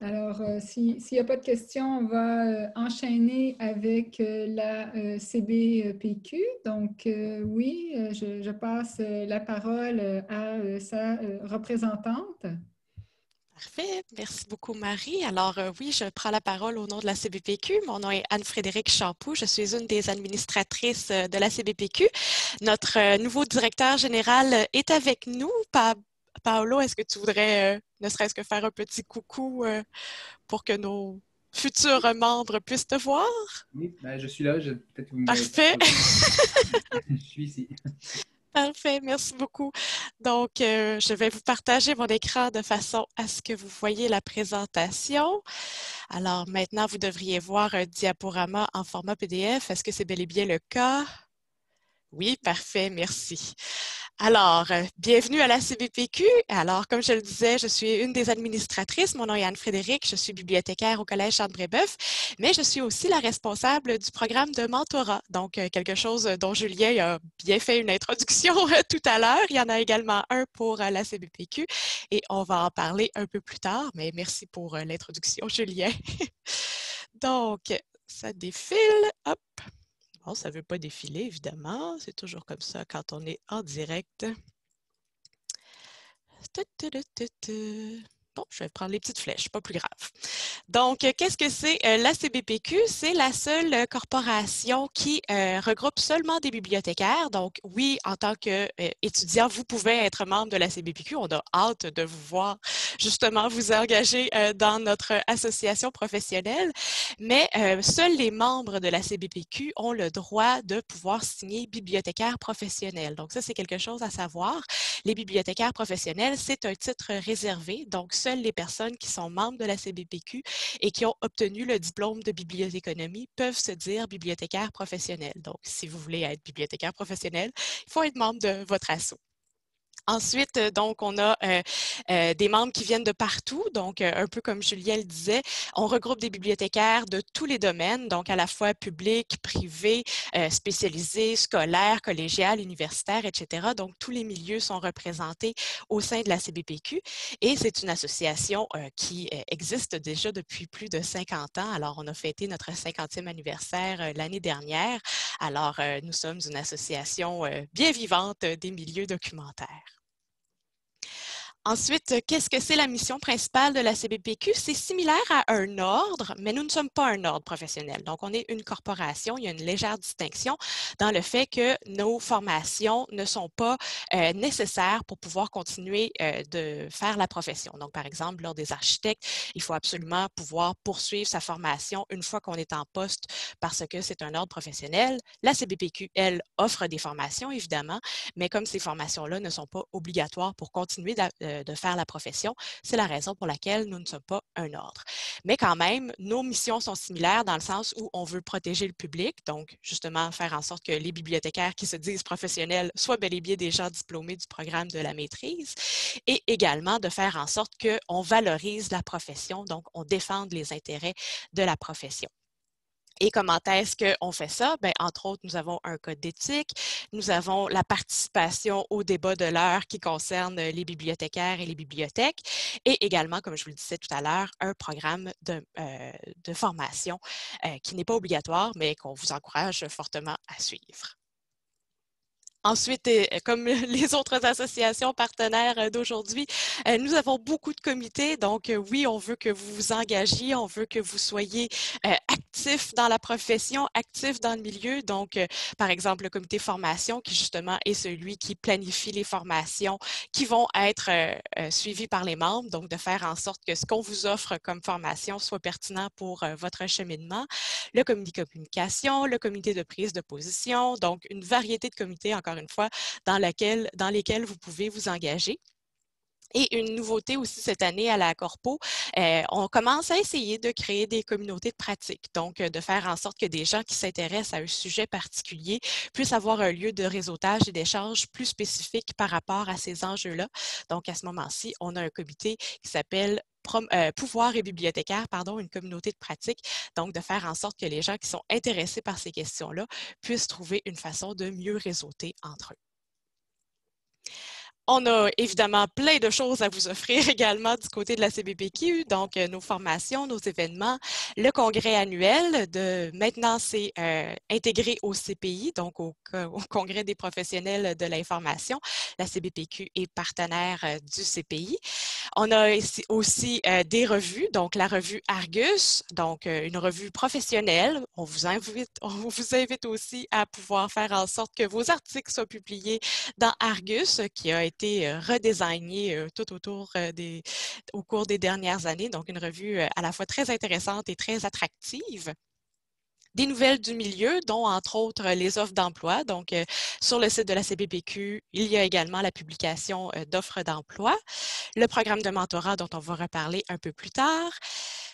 Alors, euh, s'il n'y a pas de questions, on va euh, enchaîner avec euh, la euh, C B P Q. Donc, euh, oui, euh, je, je passe euh, la parole euh, à euh, sa euh, représentante. Parfait. Merci beaucoup, Marie. Alors, euh, oui, je prends la parole au nom de la C B P Q. Mon nom est Anne-Frédérique Champoux. Je suis une des administratrices euh, de la C B P Q. Notre euh, nouveau directeur général est avec nous. Pa Paolo, est-ce que tu voudrais... Euh, ne serait-ce que faire un petit coucou euh, pour que nos futurs membres puissent te voir? Oui, ben, je suis là. Je, peut-être vous me... Parfait. Je suis ici. Parfait, merci beaucoup. Donc, euh, je vais vous partager mon écran de façon à ce que vous voyez la présentation. Alors, maintenant, vous devriez voir un diaporama en format P D F. Est-ce que c'est bel et bien le cas? Oui, parfait, merci. Alors, euh, bienvenue à la C B P Q. Alors, comme je le disais, je suis une des administratrices. Mon nom est Anne-Frédérique. Je suis bibliothécaire au Collège Charles-Brébeuf, mais je suis aussi la responsable du programme de mentorat. Donc, euh, quelque chose dont Julien a bien fait une introduction euh, tout à l'heure. Il y en a également un pour euh, la C B P Q et on va en parler un peu plus tard. Mais merci pour euh, l'introduction, Julien. Donc, ça défile. Hop! Bon, ça ne veut pas défiler, évidemment. C'est toujours comme ça quand on est en direct. Bon, je vais prendre les petites flèches, pas plus grave. Donc, qu'est-ce que c'est euh, la C B P Q? C'est la seule corporation qui euh, regroupe seulement des bibliothécaires. Donc, oui, en tant qu'étudiant, euh, vous pouvez être membre de la C B P Q. On a hâte de vous voir, justement, vous engager euh, dans notre association professionnelle. Mais euh, seuls les membres de la C B P Q ont le droit de pouvoir signer bibliothécaire professionnel. Donc, ça, c'est quelque chose à savoir. Les bibliothécaires professionnels, c'est un titre réservé. Donc, seules les personnes qui sont membres de la C B P Q et qui ont obtenu le diplôme de bibliothéconomie peuvent se dire bibliothécaire professionnel. Donc, si vous voulez être bibliothécaire professionnel, il faut être membre de votre asso. Ensuite, donc, on a euh, euh, des membres qui viennent de partout. Donc, euh, un peu comme Julien le disait, on regroupe des bibliothécaires de tous les domaines, donc à la fois public, privé, euh, spécialisé, scolaire, collégial, universitaire, et cetera. Donc, tous les milieux sont représentés au sein de la C B P Q et c'est une association euh, qui euh, existe déjà depuis plus de cinquante ans. Alors, on a fêté notre cinquantième anniversaire euh, l'année dernière. Alors, euh, nous sommes une association euh, bien vivante euh, des milieux documentaires. Ensuite, qu'est-ce que c'est la mission principale de la C B P Q? C'est similaire à un ordre, mais nous ne sommes pas un ordre professionnel. Donc, on est une corporation. Il y a une légère distinction dans le fait que nos formations ne sont pas euh, nécessaires pour pouvoir continuer euh, de faire la profession. Donc, par exemple, lors des architectes, il faut absolument pouvoir poursuivre sa formation une fois qu'on est en poste parce que c'est un ordre professionnel. La C B P Q, elle, offre des formations, évidemment, mais comme ces formations-là ne sont pas obligatoires pour continuer la, euh, de faire la profession, c'est la raison pour laquelle nous ne sommes pas un ordre. Mais quand même, nos missions sont similaires dans le sens où on veut protéger le public, donc justement faire en sorte que les bibliothécaires qui se disent professionnels soient bel et bien des gens diplômés du programme de la maîtrise, et également de faire en sorte qu'on valorise la profession, donc on défende les intérêts de la profession. Et comment est-ce qu'on fait ça? Bien, entre autres, nous avons un code d'éthique, nous avons la participation au débat de l'heure qui concerne les bibliothécaires et les bibliothèques, et également, comme je vous le disais tout à l'heure, un programme de, euh, de formation euh, qui n'est pas obligatoire, mais qu'on vous encourage fortement à suivre. Ensuite, comme les autres associations partenaires d'aujourd'hui, nous avons beaucoup de comités. Donc, oui, on veut que vous vous engagiez, on veut que vous soyez actifs dans la profession, actifs dans le milieu. Donc, par exemple, le comité formation qui, justement, est celui qui planifie les formations qui vont être suivies par les membres. Donc, de faire en sorte que ce qu'on vous offre comme formation soit pertinent pour votre cheminement. Le comité de communication, le comité de prise de position. Donc, une variété de comités, encore une fois, dans, laquelle, dans lesquelles vous pouvez vous engager. Et une nouveauté aussi cette année à la Corpo, euh, on commence à essayer de créer des communautés de pratique, donc de faire en sorte que des gens qui s'intéressent à un sujet particulier puissent avoir un lieu de réseautage et d'échange plus spécifique par rapport à ces enjeux-là. Donc, à ce moment-ci, on a un comité qui s'appelle Euh, pouvoir et bibliothécaire, pardon, une communauté de pratique, donc de faire en sorte que les gens qui sont intéressés par ces questions-là puissent trouver une façon de mieux réseauter entre eux. On a évidemment plein de choses à vous offrir également du côté de la C B P Q, donc nos formations, nos événements, le congrès annuel de maintenant c'est euh, intégré au C P I, donc au, au congrès des professionnels de l'information. La C B P Q est partenaire euh, du C P I. On a ici aussi euh, des revues, donc la revue Argus, donc euh, une revue professionnelle. On vous invite, on vous invite aussi à pouvoir faire en sorte que vos articles soient publiés dans Argus, qui a été été redésigné tout autour des, au cours des dernières années. Donc, une revue à la fois très intéressante et très attractive. Des nouvelles du milieu, dont entre autres les offres d'emploi. Donc, euh, sur le site de la C B P Q, il y a également la publication euh, d'offres d'emploi, le programme de mentorat dont on va reparler un peu plus tard.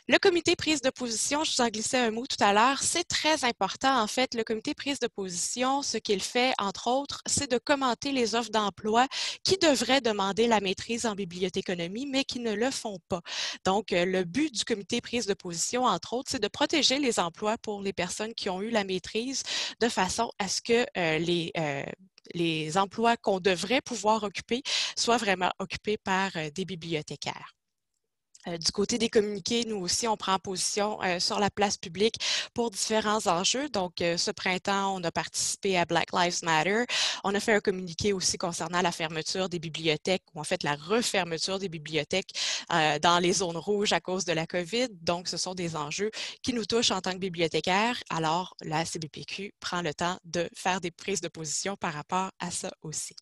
Le comité prise de position, je vous en glissais un mot tout à l'heure, c'est très important en fait. Le comité prise de position, ce qu'il fait entre autres, c'est de commenter les offres d'emploi qui devraient demander la maîtrise en bibliothéconomie, mais qui ne le font pas. Donc, euh, le but du comité prise de position entre autres, c'est de protéger les emplois pour les personnes personnes qui ont eu la maîtrise de façon à ce que euh, les, euh, les emplois qu'on devrait pouvoir occuper soient vraiment occupés par euh, des bibliothécaires. Euh, du côté des communiqués, nous aussi, on prend position euh, sur la place publique pour différents enjeux. Donc, euh, ce printemps, on a participé à Black Lives Matter. On a fait un communiqué aussi concernant la fermeture des bibliothèques, ou en fait la refermeture des bibliothèques euh, dans les zones rouges à cause de la COVID. Donc, ce sont des enjeux qui nous touchent en tant que bibliothécaires. Alors, la C B P Q prend le temps de faire des prises de position par rapport à ça aussi.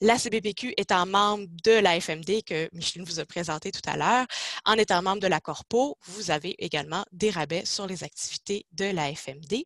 La C B P Q étant membre de la F M D que Micheline vous a présenté tout à l'heure, en étant membre de la Corpo, vous avez également des rabais sur les activités de la F M D.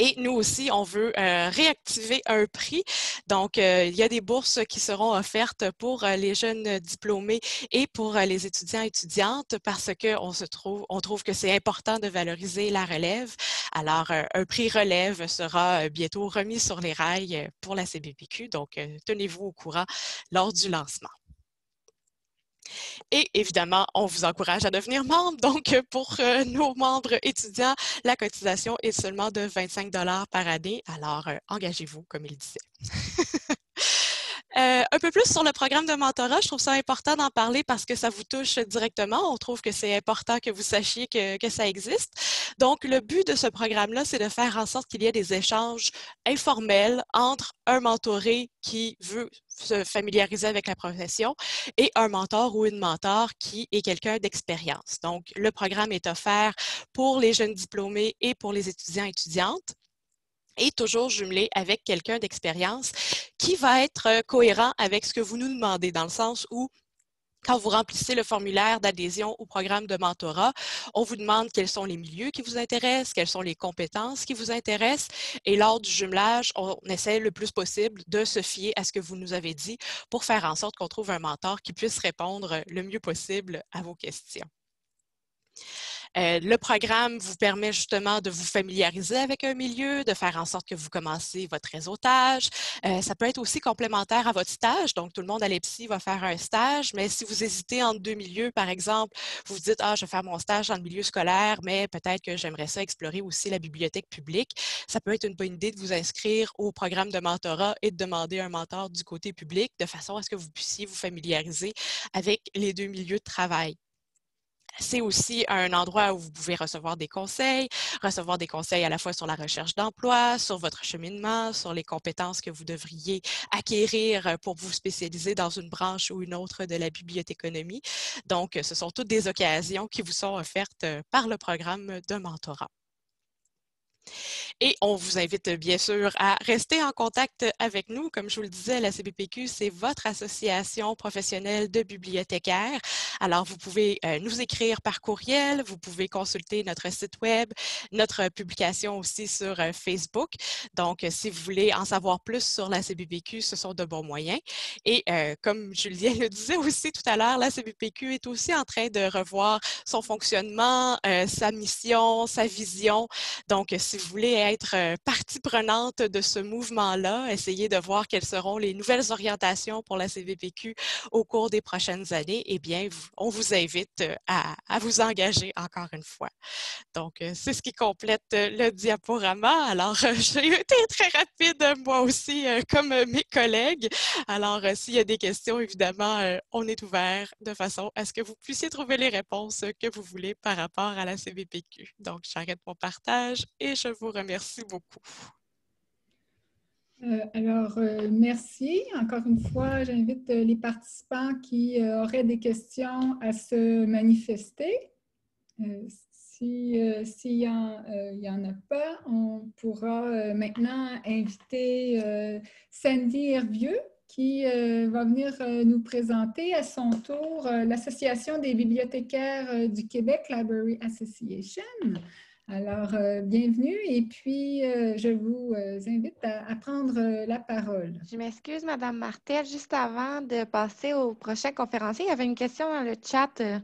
Et nous aussi, on veut euh, réactiver un prix. Donc, euh, il y a des bourses qui seront offertes pour euh, les jeunes diplômés et pour euh, les étudiants et étudiantes parce qu'on se trouve, on trouve que c'est important de valoriser la relève. Alors, euh, un prix relève sera euh, bientôt remis sur les rails pour la C B P Q. Donc, euh, tenez-vous au courant lors du lancement. Et évidemment, on vous encourage à devenir membre. Donc, pour euh, nos membres étudiants, la cotisation est seulement de vingt-cinq dollars par année. Alors, euh, engagez-vous, comme il disait. Euh, un peu plus sur le programme de mentorat, je trouve ça important d'en parler parce que ça vous touche directement. On trouve que c'est important que vous sachiez que, que ça existe. Donc, le but de ce programme-là, c'est de faire en sorte qu'il y ait des échanges informels entre un mentoré qui veut se familiariser avec la profession et un mentor ou une mentor qui est quelqu'un d'expérience. Donc, le programme est offert pour les jeunes diplômés et pour les étudiants et étudiantes. Et toujours jumelé avec quelqu'un d'expérience qui va être cohérent avec ce que vous nous demandez, dans le sens où, quand vous remplissez le formulaire d'adhésion au programme de mentorat, on vous demande quels sont les milieux qui vous intéressent, quelles sont les compétences qui vous intéressent. Et lors du jumelage, on essaie le plus possible de se fier à ce que vous nous avez dit pour faire en sorte qu'on trouve un mentor qui puisse répondre le mieux possible à vos questions. Euh, le programme vous permet justement de vous familiariser avec un milieu, de faire en sorte que vous commencez votre réseautage. Euh, ça peut être aussi complémentaire à votre stage. Donc, tout le monde à l'E B S I va faire un stage, mais si vous hésitez entre deux milieux, par exemple, vous vous dites « Ah, je vais faire mon stage dans le milieu scolaire, mais peut-être que j'aimerais ça explorer aussi la bibliothèque publique », ça peut être une bonne idée de vous inscrire au programme de mentorat et de demander un mentor du côté public de façon à ce que vous puissiez vous familiariser avec les deux milieux de travail. C'est aussi un endroit où vous pouvez recevoir des conseils, recevoir des conseils à la fois sur la recherche d'emploi, sur votre cheminement, sur les compétences que vous devriez acquérir pour vous spécialiser dans une branche ou une autre de la bibliothéconomie. Donc, ce sont toutes des occasions qui vous sont offertes par le programme de mentorat. Et on vous invite bien sûr à rester en contact avec nous. Comme je vous le disais, la C B P Q, c'est votre association professionnelle de bibliothécaires. Alors, vous pouvez nous écrire par courriel, vous pouvez consulter notre site web, notre publication aussi sur Facebook. Donc, si vous voulez en savoir plus sur la C B P Q, ce sont de bons moyens. Et euh, comme Julien le disait aussi tout à l'heure, la C B P Q est aussi en train de revoir son fonctionnement, euh, sa mission, sa vision. Donc, si vous voulez être partie prenante de ce mouvement-là, essayez de voir quelles seront les nouvelles orientations pour la C B P Q au cours des prochaines années, eh bien, on vous invite à, à vous engager encore une fois. Donc, c'est ce qui complète le diaporama. Alors, j'ai été très rapide, moi aussi, comme mes collègues. Alors, s'il y a des questions, évidemment, on est ouvert de façon à ce que vous puissiez trouver les réponses que vous voulez par rapport à la C B P Q. Donc, j'arrête mon partage et je vous remercie beaucoup. Euh, alors, euh, merci. Encore une fois, j'invite euh, les participants qui euh, auraient des questions à se manifester. Euh, si, euh, s'il y en, euh, il y en a pas, on pourra euh, maintenant inviter euh, Sandy Hervieux qui euh, va venir euh, nous présenter à son tour euh, l'Association des bibliothécaires euh, du Québec, Library Association. Alors, euh, bienvenue et puis euh, je vous euh, invite à, à prendre euh, la parole. Je m'excuse, Madame Martel, juste avant de passer au prochain conférencier, il y avait une question dans le chat euh,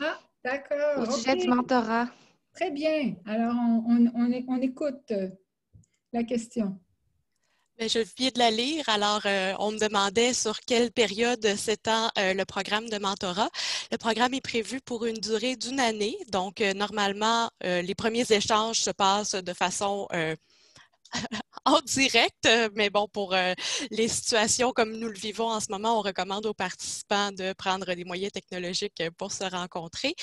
ah, d'accord. au sujet okay. du mentorat. Très bien. Alors, on, on, on, on écoute euh, la question. Bien, je viens de la lire. Alors, euh, on me demandait sur quelle période s'étend euh, le programme de mentorat. Le programme est prévu pour une durée d'une année. Donc, euh, normalement, euh, les premiers échanges se passent de façon euh, en direct, mais bon, pour euh, les situations comme nous le vivons en ce moment, on recommande aux participants de prendre des moyens technologiques pour se rencontrer.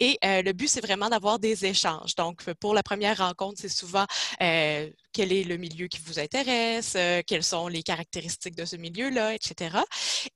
Et euh, le but, c'est vraiment d'avoir des échanges. Donc, pour la première rencontre, c'est souvent euh, quel est le milieu qui vous intéresse, euh, quelles sont les caractéristiques de ce milieu-là, et cetera.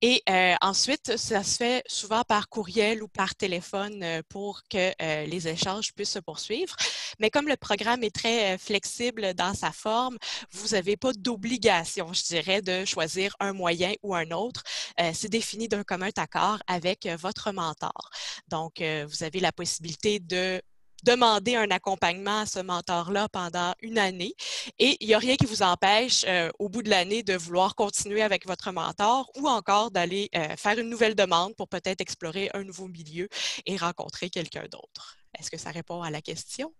Et euh, ensuite, ça se fait souvent par courriel ou par téléphone pour que euh, les échanges puissent se poursuivre. Mais comme le programme est très flexible dans sa forme, vous n'avez pas d'obligation, je dirais, de choisir un moyen ou un autre. Euh, c'est défini d'un commun accord avec votre mentor. Donc, euh, vous avez la possibilité de demander un accompagnement à ce mentor-là pendant une année et il n'y a rien qui vous empêche euh, au bout de l'année de vouloir continuer avec votre mentor ou encore d'aller euh, faire une nouvelle demande pour peut-être explorer un nouveau milieu et rencontrer quelqu'un d'autre. Est-ce que ça répond à la question?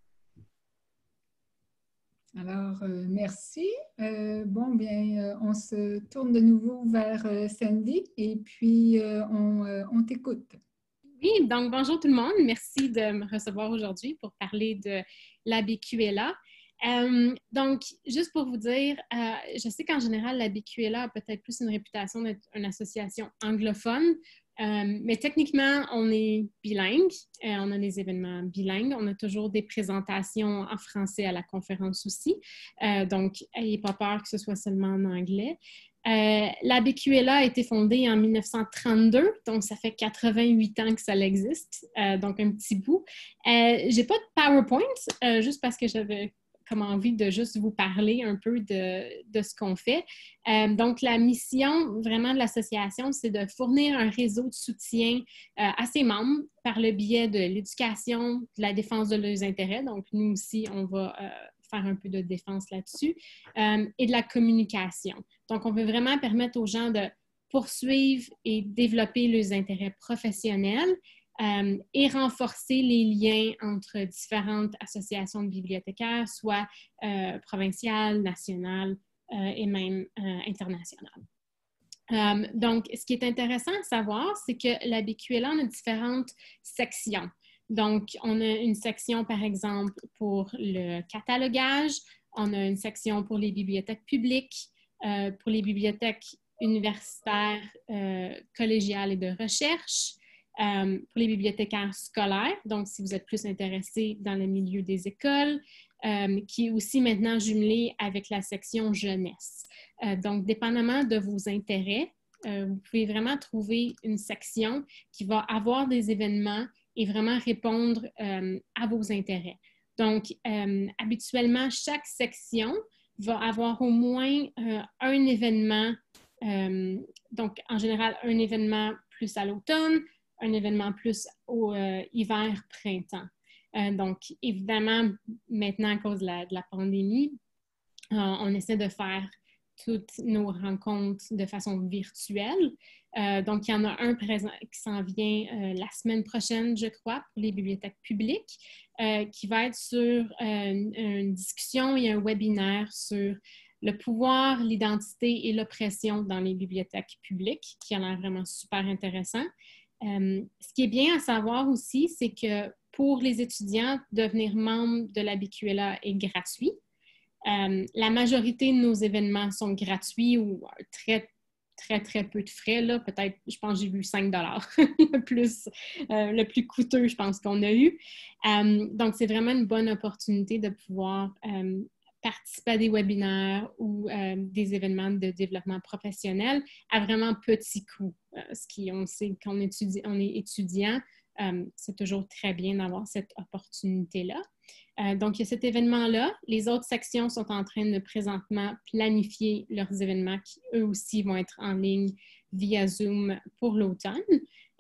Alors, euh, merci. Euh, bon, bien, euh, on se tourne de nouveau vers euh, Sandy et puis euh, on, euh, on t'écoute. Oui, donc bonjour tout le monde. Merci de me recevoir aujourd'hui pour parler de l'A B Q L A. Euh, donc, juste pour vous dire, euh, je sais qu'en général, l'A B Q L A a peut-être plus une réputation d'être une association anglophone, euh, mais techniquement, on est bilingue. Euh, on a des événements bilingues. On a toujours des présentations en français à la conférence aussi. Euh, donc, n'ayez pas peur que ce soit seulement en anglais. Euh, l'A B Q L A a été fondée en mille neuf cent trente-deux, donc ça fait quatre-vingt-huit ans que ça existe, euh, donc un petit bout. Euh, j'ai pas de PowerPoint, euh, juste parce que j'avais comme envie de juste vous parler un peu de, de ce qu'on fait. Euh, donc, la mission vraiment de l'association, c'est de fournir un réseau de soutien euh, à ses membres par le biais de l'éducation, de la défense de leurs intérêts. Donc, nous aussi, on va... Euh, faire un peu de défense là-dessus, euh, et de la communication. Donc, on veut vraiment permettre aux gens de poursuivre et développer leurs intérêts professionnels euh, et renforcer les liens entre différentes associations de bibliothécaires, soit euh, provinciales, nationales euh, et même euh, internationales. Euh, donc, ce qui est intéressant à savoir, c'est que la B Q L A a différentes sections. Donc, on a une section, par exemple, pour le catalogage, on a une section pour les bibliothèques publiques, euh, pour les bibliothèques universitaires, euh, collégiales et de recherche, euh, pour les bibliothécaires scolaires, donc si vous êtes plus intéressé dans le milieu des écoles, euh, qui est aussi maintenant jumelée avec la section jeunesse. Euh, donc, dépendamment de vos intérêts, euh, vous pouvez vraiment trouver une section qui va avoir des événements et vraiment répondre euh, à vos intérêts. Donc, euh, habituellement, chaque section va avoir au moins euh, un événement, euh, donc en général, un événement plus à l'automne, un événement plus au euh, hiver-printemps. Euh, donc, évidemment, maintenant, à cause de la, de la pandémie, euh, on essaie de faire toutes nos rencontres de façon virtuelle. Euh, donc, il y en a un présent qui s'en vient euh, la semaine prochaine, je crois, pour les bibliothèques publiques, euh, qui va être sur euh, une, une discussion et un webinaire sur le pouvoir, l'identité et l'oppression dans les bibliothèques publiques, qui a l'air vraiment super intéressant. Euh, ce qui est bien à savoir aussi, c'est que pour les étudiants, devenir membre de l'A B Q L A est gratuit. Euh, la majorité de nos événements sont gratuits ou très, très, très peu de frais. Peut-être, je pense, j'ai vu cinq dollars le, plus, euh, le plus coûteux, je pense, qu'on a eu. Euh, donc, c'est vraiment une bonne opportunité de pouvoir euh, participer à des webinaires ou euh, des événements de développement professionnel à vraiment petit coût. Euh, ce qui, on sait qu'on étudie, on est étudiant, euh, c'est toujours très bien d'avoir cette opportunité-là. Euh, donc, il y a cet événement-là. Les autres sections sont en train de présentement planifier leurs événements qui, eux aussi, vont être en ligne via Zoom pour l'automne.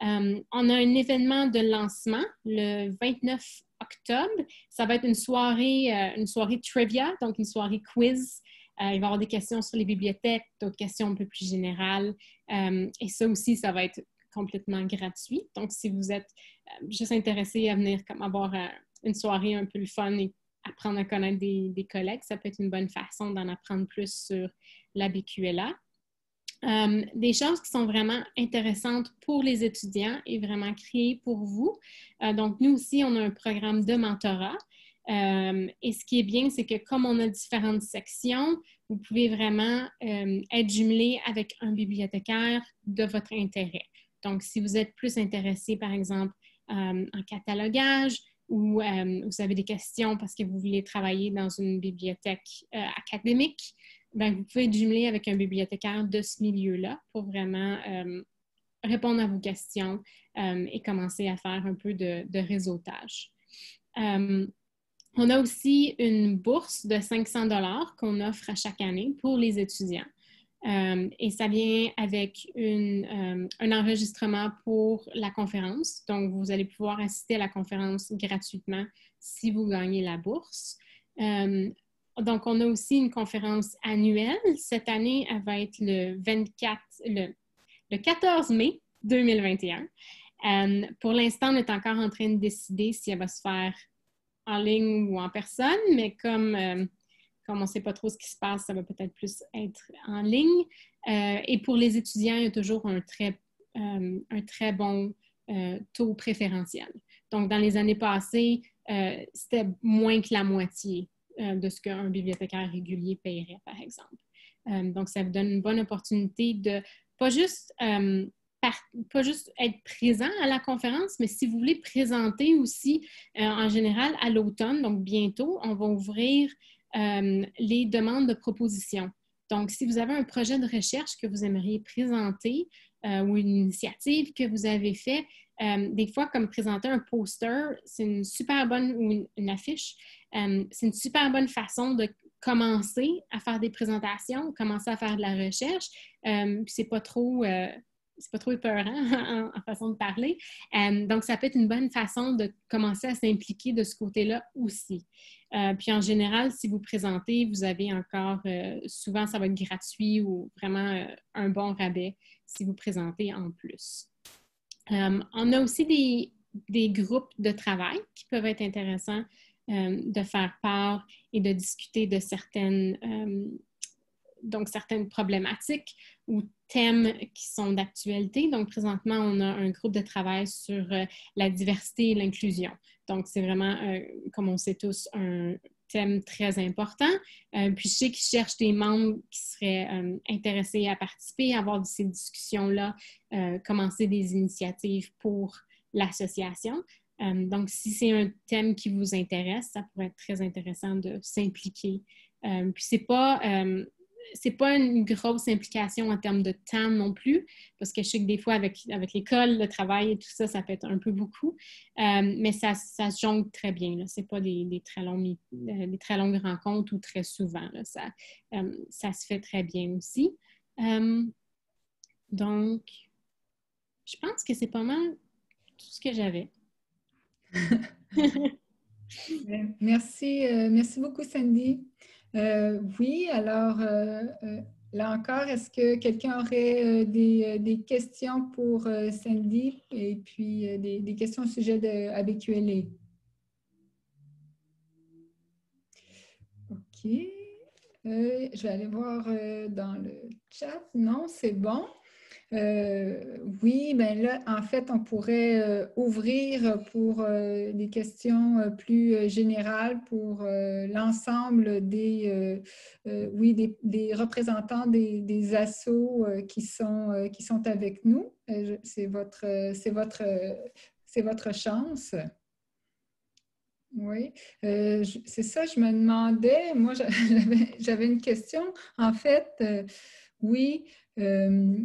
Euh, on a un événement de lancement le vingt-neuf octobre. Ça va être une soirée, euh, une soirée trivia, donc une soirée quiz. Euh, il va y avoir des questions sur les bibliothèques, d'autres questions un peu plus générales. Euh, et ça aussi, ça va être complètement gratuit. Donc, si vous êtes euh, juste intéressé à venir comme avoir un euh, une soirée un peu le fun et apprendre à connaître des, des collègues, ça peut être une bonne façon d'en apprendre plus sur l'A B Q L A. Euh, des choses qui sont vraiment intéressantes pour les étudiants et vraiment créées pour vous. Euh, donc, nous aussi, on a un programme de mentorat. Euh, et ce qui est bien, c'est que comme on a différentes sections, vous pouvez vraiment euh, être jumelé avec un bibliothécaire de votre intérêt. Donc, si vous êtes plus intéressé, par exemple, euh, en catalogage, ou euh, vous avez des questions parce que vous voulez travailler dans une bibliothèque euh, académique, bien, vous pouvez jumeler avec un bibliothécaire de ce milieu-là pour vraiment euh, répondre à vos questions euh, et commencer à faire un peu de, de réseautage. Euh, on a aussi une bourse de cinq cents dollars qu'on offre à chaque année pour les étudiants. Euh, et ça vient avec une, euh, un enregistrement pour la conférence. Donc, vous allez pouvoir assister à la conférence gratuitement si vous gagnez la bourse. Euh, donc, on a aussi une conférence annuelle. Cette année, elle va être le, vingt-quatre, le, le quatorze mai deux mille vingt et un. Euh, pour l'instant, on est encore en train de décider si elle va se faire en ligne ou en personne, mais comme... Euh, Comme on ne sait pas trop ce qui se passe, ça va peut-être plus être en ligne. Euh, et pour les étudiants, il y a toujours un très, euh, un très bon euh, taux préférentiel. Donc, dans les années passées, euh, c'était moins que la moitié euh, de ce qu'un bibliothécaire régulier paierait, par exemple. Euh, donc, ça vous donne une bonne opportunité de pas juste, euh, par, pas juste être présent à la conférence, mais si vous voulez présenter aussi, euh, en général, à l'automne, donc bientôt, on va ouvrir... Euh, les demandes de propositions. Donc, si vous avez un projet de recherche que vous aimeriez présenter euh, ou une initiative que vous avez faite, euh, des fois, comme présenter un poster, c'est une super bonne, ou une, une affiche, euh, c'est une super bonne façon de commencer à faire des présentations, commencer à faire de la recherche. Euh, puis, c'est pas trop... Euh, C'est pas trop épeurant en façon de parler. Euh, donc, ça peut être une bonne façon de commencer à s'impliquer de ce côté-là aussi. Euh, puis, en général, si vous présentez, vous avez encore... Euh, souvent, ça va être gratuit ou vraiment euh, un bon rabais si vous présentez en plus. Euh, on a aussi des, des groupes de travail qui peuvent être intéressants euh, de faire part et de discuter de certaines... Euh, donc certaines problématiques ou thèmes qui sont d'actualité. Donc, présentement, on a un groupe de travail sur euh, la diversité et l'inclusion. Donc, c'est vraiment, euh, comme on sait tous, un thème très important. Euh, puis, je sais qu'ils cherchent des membres qui seraient euh, intéressés à participer, à avoir ces discussions-là, euh, commencer des initiatives pour l'association. Euh, donc, si c'est un thème qui vous intéresse, ça pourrait être très intéressant de s'impliquer. Euh, puis, c'est pas... Euh, c'est pas une grosse implication en termes de temps non plus, parce que je sais que des fois, avec, avec l'école, le travail et tout ça, ça peut être un peu beaucoup, euh, mais ça, ça se jongle très bien. Ce n'est pas des, des, très longues, des très longues rencontres ou très souvent. Là, ça, euh, ça se fait très bien aussi. Euh, donc, je pense que c'est pas mal tout ce que j'avais. Merci, euh, merci beaucoup, Sandy. Euh, oui, alors euh, euh, là encore, est-ce que quelqu'un aurait euh, des, euh, des questions pour euh, Sandy et puis euh, des, des questions au sujet de A B Q L A? OK. Euh, je vais aller voir euh, dans le chat. Non, c'est bon. Euh, oui, bien là, en fait, on pourrait euh, ouvrir pour euh, des questions euh, plus euh, générales pour euh, l'ensemble des, euh, euh, oui, des, des représentants des, des assos euh, qui sont, euh, qui sont avec nous. Euh, c'est votre, euh, c'est votre, euh, c'est votre chance. Oui, euh, c'est ça, je me demandais, moi, j'avais une question. En fait, euh, oui, euh,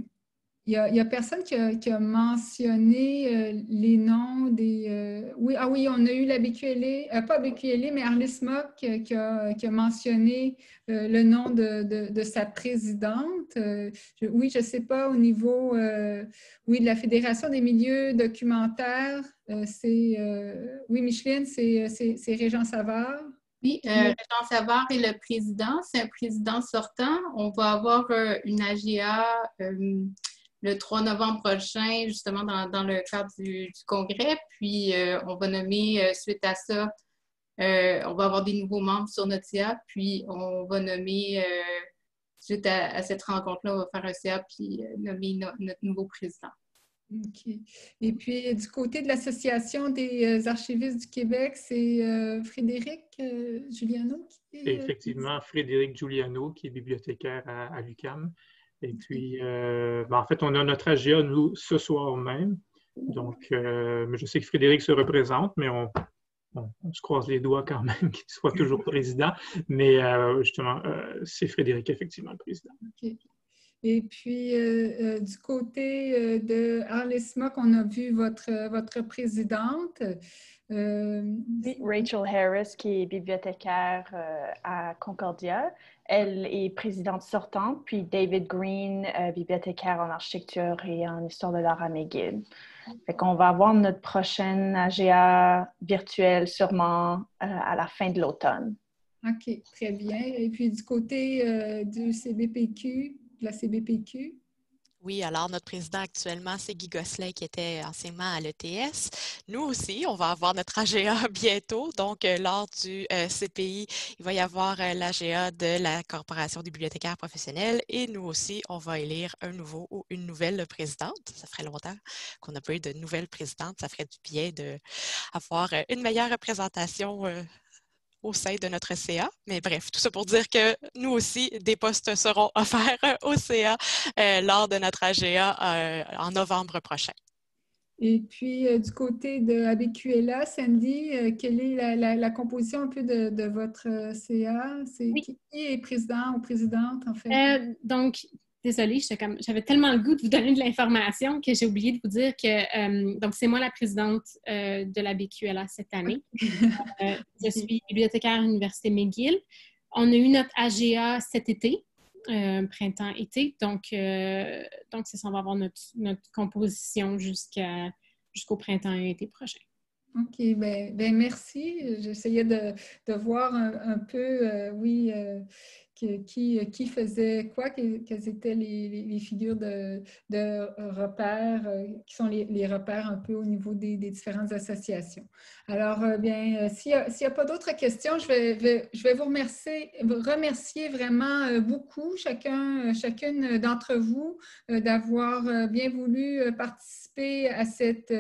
il n'y a, a personne qui a, qui a mentionné euh, les noms des... Euh, oui, ah oui, on a eu la B Q L A, euh, pas B Q L A, mais ARLIS/M O Q qui, qui a mentionné euh, le nom de, de, de sa présidente. Euh, je, oui, je ne sais pas, au niveau euh, oui, de la Fédération des milieux documentaires, euh, c'est... Euh, oui, Micheline, c'est Réjean Savard. Oui, euh, Réjean Savard est le président. C'est un président sortant. On va avoir euh, une A G A... Euh, le trois novembre prochain, justement, dans, dans le cadre du, du congrès. Puis, euh, on va nommer, euh, suite à ça, euh, on va avoir des nouveaux membres sur notre C A. Puis, on va nommer, euh, suite à, à cette rencontre-là, on va faire un C A puis euh, nommer no, notre nouveau président. OK. Et puis, du côté de l'Association des archivistes du Québec, c'est euh, Frédéric euh, Giuliano qui est… C'est effectivement euh, Frédéric Giuliano qui est bibliothécaire à, à l'U Q A M. Et puis, euh, ben en fait, on a notre A G A, nous, ce soir même. Donc, euh, je sais que Frédéric se représente, mais on, on, on se croise les doigts quand même qu'il soit toujours président. Mais euh, justement, euh, c'est Frédéric, effectivement, le président. Okay. Et puis, euh, euh, du côté euh, de ARLIS/M O Q, on a vu votre, votre présidente. Euh, Rachel Harris, qui est bibliothécaire euh, à Concordia. Elle est présidente sortante, puis David Green, euh, bibliothécaire en architecture et en histoire de l'art à McGill. Fait qu'on va avoir notre prochaine A G A virtuelle sûrement euh, à la fin de l'automne. OK, très bien. Et puis du côté euh, du C B P Q, de la C B P Q? Oui, alors notre président actuellement, c'est Guy Gosselin qui était anciennement à l'E T S. Nous aussi, on va avoir notre A G A bientôt. Donc, euh, lors du euh, C P I, il va y avoir euh, l'A G A de la Corporation des bibliothécaires professionnels et nous aussi, on va élire un nouveau ou une nouvelle présidente. Ça ferait longtemps qu'on n'a pas eu de nouvelle présidente. Ça ferait du bien d'avoir euh, une meilleure représentation euh, au sein de notre C A. Mais bref, tout ça pour dire que nous aussi, des postes seront offerts au C A euh, lors de notre A G A euh, en novembre prochain. Et puis, euh, du côté de A B Q L A, Sandy, euh, quelle est la, la, la composition un peu de, de votre C A? C'est, oui. Qui est président ou présidente, en fait? Euh, donc, désolée, j'avais tellement le goût de vous donner de l'information que j'ai oublié de vous dire que euh, donc c'est moi la présidente euh, de la B Q L A cette année. Euh, je suis bibliothécaire à l'Université McGill. On a eu notre A G A cet été, euh, printemps-été. Donc, euh, donc c'est ça, on va avoir notre, notre composition jusqu'à, jusqu'au printemps et été prochain. OK, bien, bien merci. J'essayais de, de voir un, un peu, euh, oui... Euh, Qui, qui faisait quoi, quelles étaient les, les figures de, de repères, qui sont les, les repères un peu au niveau des, des différentes associations. Alors, bien, s'il n'y a, a pas d'autres questions, je vais, je vais vous remercier, remercier vraiment beaucoup, chacun, chacune d'entre vous, d'avoir bien voulu participer à cet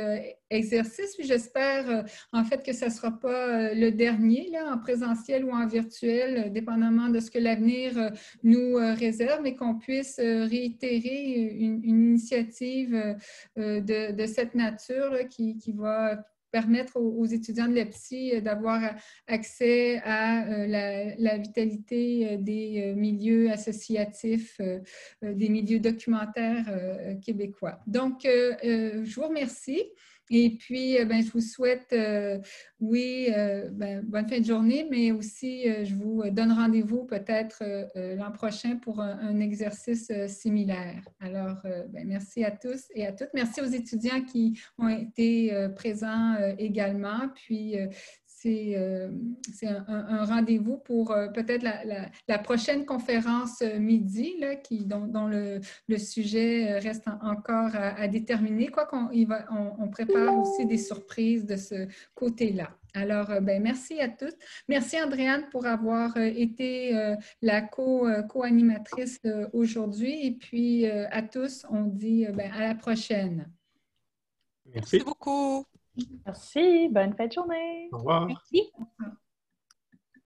exercice. J'espère, en fait, que ce ne sera pas le dernier, là, en présentiel ou en virtuel, dépendamment de ce que l'avenir nous réserve et qu'on puisse réitérer une, une initiative de, de cette nature qui, qui va permettre aux, aux étudiants de l'E B S I d'avoir accès à euh, la, la vitalité des milieux associatifs, euh, des milieux documentaires euh, québécois. Donc, euh, euh, je vous remercie. Et puis, ben, je vous souhaite, euh, oui, euh, ben, bonne fin de journée, mais aussi, euh, je vous donne rendez-vous peut-être euh, l'an prochain pour un, un exercice euh, similaire. Alors, euh, ben, merci à tous et à toutes. Merci aux étudiants qui ont été euh, présents euh, également. Puis, euh, c'est euh, un, un rendez-vous pour euh, peut-être la, la, la prochaine conférence euh, midi, là, qui, dont, dont le, le sujet reste en, encore à, à déterminer. Quoi qu'on on, on prépare aussi des surprises de ce côté-là. Alors, euh, ben, merci à tous. Merci, Andréanne, pour avoir euh, été euh, la co-co-animatrice euh, aujourd'hui. Et puis, euh, à tous, on dit euh, ben, à la prochaine. Merci, merci beaucoup. Merci, bonne fin de journée. Au revoir. Merci.